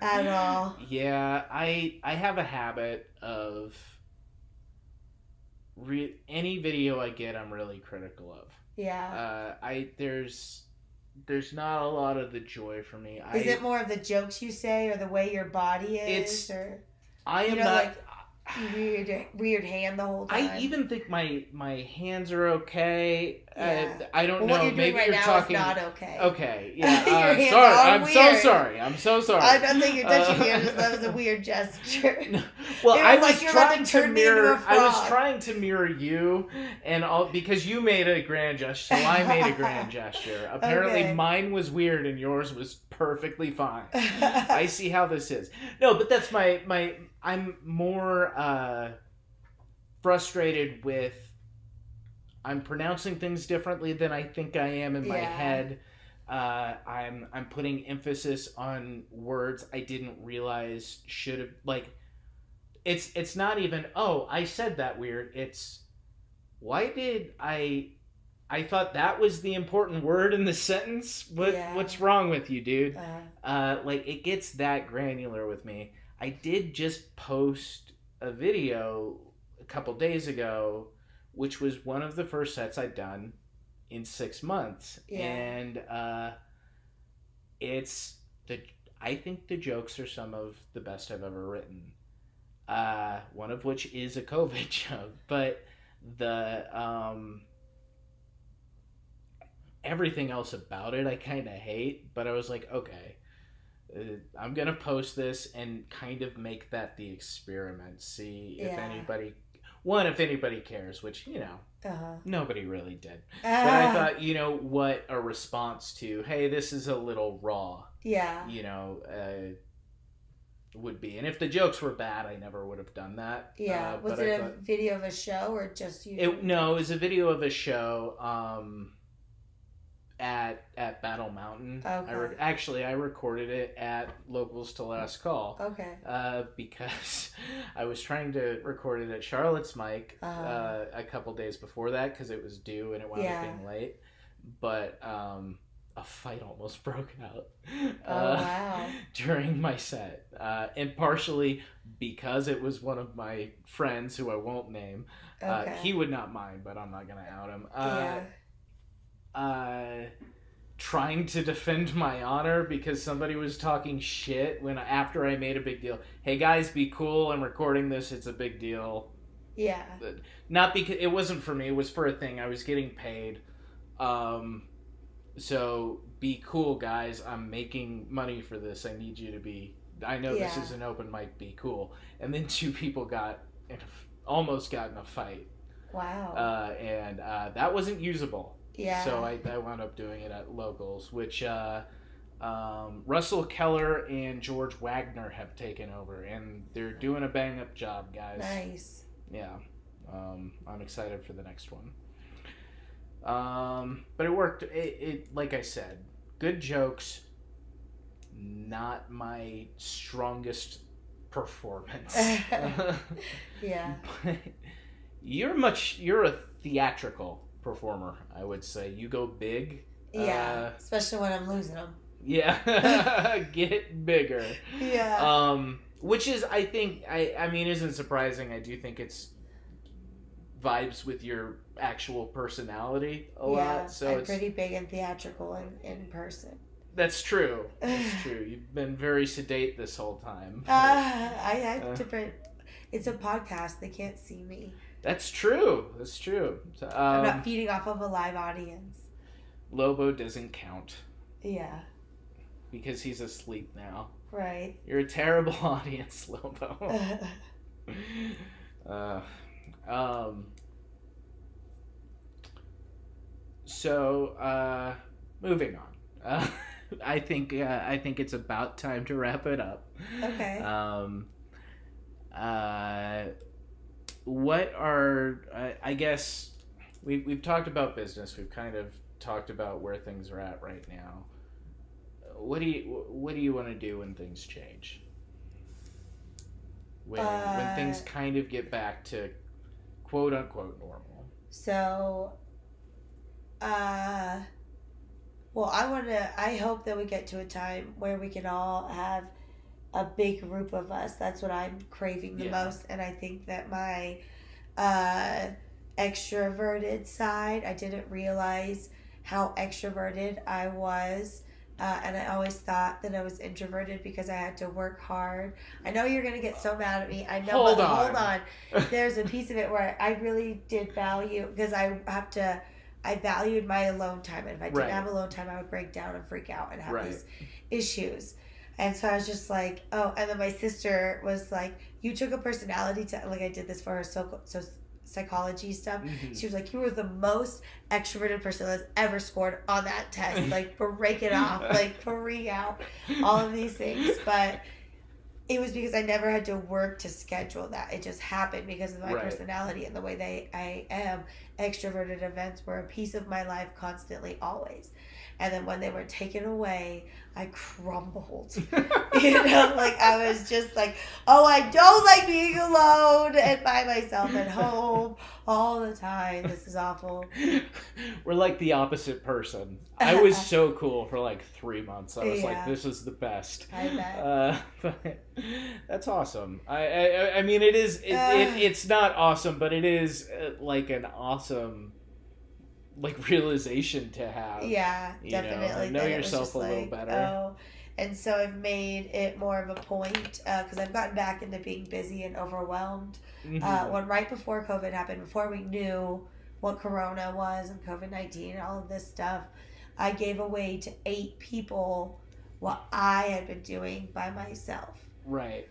at all. Yeah, I I have a habit of re- any video I get, I'm really critical of. Yeah. Uh, I there's there's not a lot of the joy for me. Is I, it more of the jokes you say, or the way your body is? It's. Or, I am you know, not. Like, Weird, weird hand the whole time. I even think my my hands are okay. Yeah. I, I don't well, know. What you're Maybe doing right you're now talking... is not okay. Okay. Yeah. Uh, sorry. I'm weird. so sorry. I'm so sorry. I don't think you're touching me. Uh... That was a weird gesture. No. Well, was I was like, trying to, to mirror. I was trying to mirror you, and all because you made a grand gesture, so I made a grand gesture. Apparently, okay. mine was weird and yours was perfectly fine. I see how this is. No, but that's my my. I'm more uh, frustrated with I'm pronouncing things differently than I think I am in yeah. my head. Uh, I'm I'm putting emphasis on words I didn't realize should have like it's it's not even oh I said that weird it's why did I I thought that was the important word in the sentence what yeah. what's wrong with you dude uh-huh. uh, like it gets that granular with me. I did just post a video a couple days ago, which was one of the first sets I'd done in six months. Yeah. And uh, it's the I think the jokes are some of the best I've ever written. Uh, one of which is a COVID joke, but the um, everything else about it I kind of hate. But I was like, okay. I'm going to post this and kind of make that the experiment. See if yeah. anybody, one, if anybody cares, which, you know, uh-huh. nobody really did. Uh-huh. But I thought, you know, what a response to, hey, this is a little raw. Yeah. You know, uh, would be. And if the jokes were bad, I never would have done that. Yeah. Uh, was it I a thought, video of a show or just you? It, no, it was a video of a show. Um, At at Battle Mountain, okay. I re- actually I recorded it at Locals to Last Call. Okay. Uh, because I was trying to record it at Charlotte's Mike uh-huh. uh, a couple days before that because it was due and it wound yeah. up being late. But um, a fight almost broke out. Oh uh, wow! During my set, uh, and partially because it was one of my friends who I won't name. Okay. Uh, he would not mind, but I'm not gonna out him. Uh, yeah. Uh, trying to defend my honor because somebody was talking shit when after I made a big deal. Hey guys, be cool. I'm recording this. It's a big deal. Yeah. Not because it wasn't for me. It was for a thing. I was getting paid. Um, so be cool, guys. I'm making money for this. I need you to be. I know yeah. this is an open mic. Be cool. And then two people got almost got in a fight. Wow. Uh, and uh, that wasn't usable. Yeah. So I, I wound up doing it at Locals, which uh, um, Russell Keller and George Wagner have taken over, and they're doing a bang-up job, guys. Nice. Yeah. Um, I'm excited for the next one. Um, but it worked. It, it, like I said, good jokes, not my strongest performance. yeah. But you're much, you're a theatrical performer, I would say. You go big. Yeah, uh, especially when I'm losing them. Yeah, get bigger. Yeah. Um, which is, I think, I, I mean, isn't surprising. I do think it's vibes with your actual personality a yeah, lot. So I'm it's pretty big and theatrical in, in person. That's true. That's true. You've been very sedate this whole time. Uh, I have uh, different... It's a podcast. They can't see me. That's true. That's true. Um, I'm not feeding off of a live audience. Lobo doesn't count. Yeah. Because he's asleep now. Right. You're a terrible audience, Lobo. uh, um. So, uh, moving on. Uh, I think uh, I think it's about time to wrap it up. Okay. Um. Uh. What are I, I guess we we've talked about business. We've kind of talked about where things are at right now. What do you what do you want to do when things change? When uh, when things kind of get back to quote unquote normal. So. Uh. Well, I want to, I hope that we get to a time where we can all have a big group of us. That's what I'm craving the yeah. most. And I think that my uh, extroverted side, I didn't realize how extroverted I was. Uh, and I always thought that I was introverted because I had to work hard. I know you're going to get so mad at me. I know, hold but on. hold on. There's a piece of it where I really did value, because I have to, I valued my alone time, and if I didn't right. have alone time, I would break down and freak out and have right. these issues. And so I was just like, oh, and then my sister was like, you took a personality test, like I did this for her so, so psychology stuff. Mm-hmm. She was like, you were the most extroverted person that's ever scored on that test. Like, break it off, like, freak out, all of these things. But it was because I never had to work to schedule that. It just happened because of my right. personality and the way that I am. Extroverted events were a piece of my life constantly, always. And then when they were taken away, I crumbled. You know, like I was just like, oh, I don't like being alone and by myself at home all the time. This is awful. We're like the opposite person. I was so cool for like three months. I was yeah. like, this is the best. I bet. Uh, but that's awesome. I, I I mean, it is. It, uh, it it's not awesome, but it is uh, like an awesome, like, realization to have. Yeah, you definitely. Know, know yourself a little like, better. Oh, and so I've made it more of a point because uh, I've gotten back into being busy and overwhelmed. Mm-hmm. Uh, when right before COVID happened, before we knew what Corona was and COVID nineteen and all of this stuff, I gave away to eight people what I had been doing by myself. Right.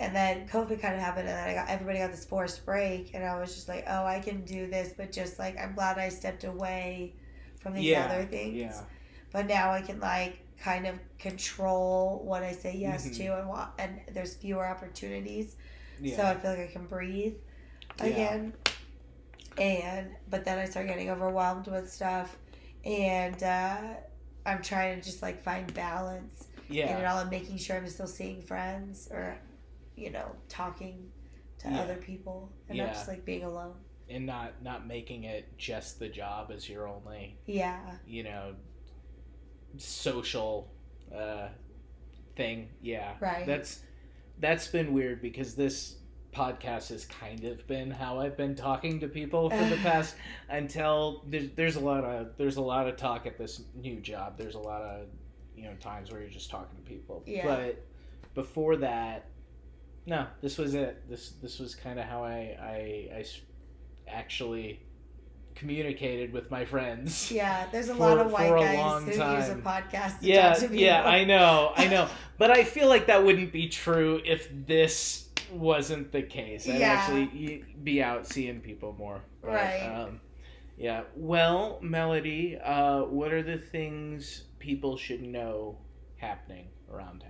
And then COVID kind of happened, and then I got everybody got this forced break, and I was just like, oh, I can do this, but just like, I'm glad I stepped away from these yeah, other things. Yeah. But now I can like kind of control what I say yes mm-hmm. to, and what, and there's fewer opportunities, yeah. so I feel like I can breathe yeah. again. And but then I start getting overwhelmed with stuff, and uh, I'm trying to just like find balance yeah. in it all, and making sure I'm still seeing friends or. You know, talking to yeah. other people and yeah. not just like being alone, and not not making it just the job as your only yeah you know social uh thing. Yeah, right. That's that's been weird because this podcast has kind of been how I've been talking to people for the past until there's, there's a lot of there's a lot of talk at this new job. There's a lot of you know times where you're just talking to people. Yeah. But before that. No, this was it. This this was kind of how I, I I actually communicated with my friends. Yeah, there's a for, lot of white guys who time. use a podcast to yeah, talk to people. Yeah, I know, I know. But I feel like that wouldn't be true if this wasn't the case. I'd yeah. actually be out seeing people more. But, right. Um, yeah. Well, Melody, uh, what are the things people should know happening around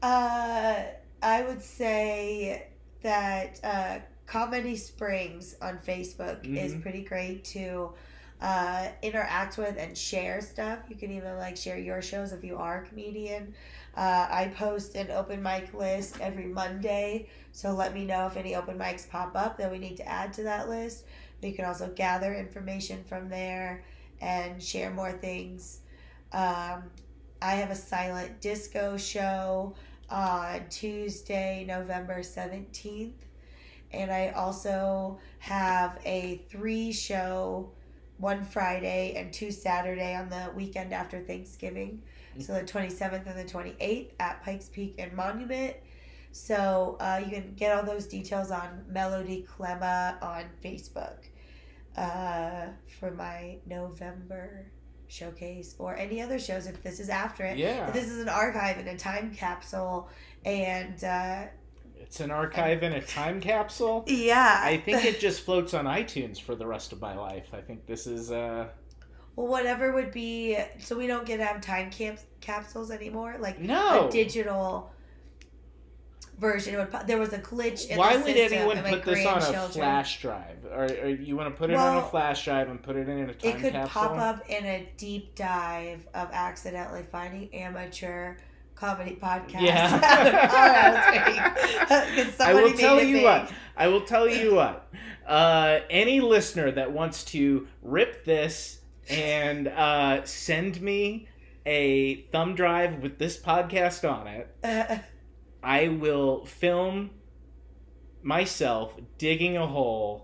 town? Uh... I would say that uh, Comedy Springs on Facebook mm-hmm. is pretty great to uh, interact with and share stuff. You can even like share your shows if you are a comedian. Uh, I post an open mic list every Monday, so let me know if any open mics pop up that we need to add to that list. We can also gather information from there and share more things. Um, I have a silent disco show on uh, Tuesday, November seventeenth, and I also have a three show one Friday and two Saturday on the weekend after Thanksgiving. Mm-hmm. So the twenty-seventh and the twenty-eighth at Pike's Peak and Monument. So uh, you can get all those details on Melody Klema on Facebook uh, for my November showcase or any other shows if this is after it. Yeah. But this is an archive and a time capsule, and uh, it's an archive and, and a time capsule. Yeah. I think it just floats on iTunes for the rest of my life. I think this is uh well, whatever would be, so we don't get to have time camps capsules anymore. Like no. A digital version. It would, there was a glitch in Why the system. Why would anyone put this on a flash drive? Or, or you want to put it well, on a flash drive and put it in a time capsule? It could capsule? pop up in a deep dive of accidentally finding amateur comedy podcasts. Yeah. I will tell you thing. what. I will tell you what. Uh, any listener that wants to rip this and uh, send me a thumb drive with this podcast on it, uh, I will film myself digging a hole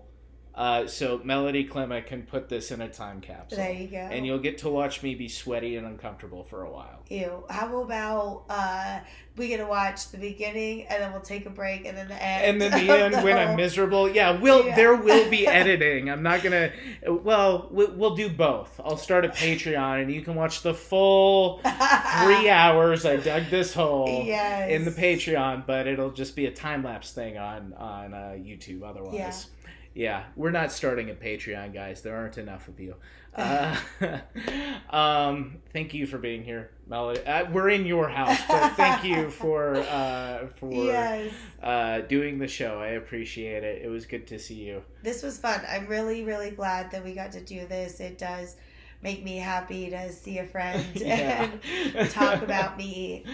uh, so Melody Klema can put this in a time capsule. There you go. And you'll get to watch me be sweaty and uncomfortable for a while. Ew. How about uh, we get to watch the beginning, and then we'll take a break, and then the end. And then the end when I'm miserable. Yeah, we'll, yeah, there will be editing. I'm not going to... Well, we'll do both. I'll start a Patreon, and you can watch the full three hours I dug this hole yes. in the Patreon, but it'll just be a time-lapse thing on, on uh, YouTube otherwise. Yeah. Yeah, we're not starting a Patreon, guys. There aren't enough of you. Uh, um, thank you for being here, Melody. Uh, we're in your house, but thank you for uh, for yes. uh, doing the show. I appreciate it. It was good to see you. This was fun. I'm really, really glad that we got to do this. It does make me happy to see a friend yeah. and talk about me.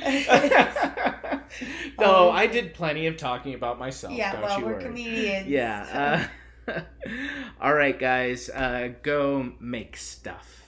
No, um, I did plenty of talking about myself. Yeah, don't well, you we're worry. comedians. Yeah. So. Uh, all right, guys, uh, go make stuff.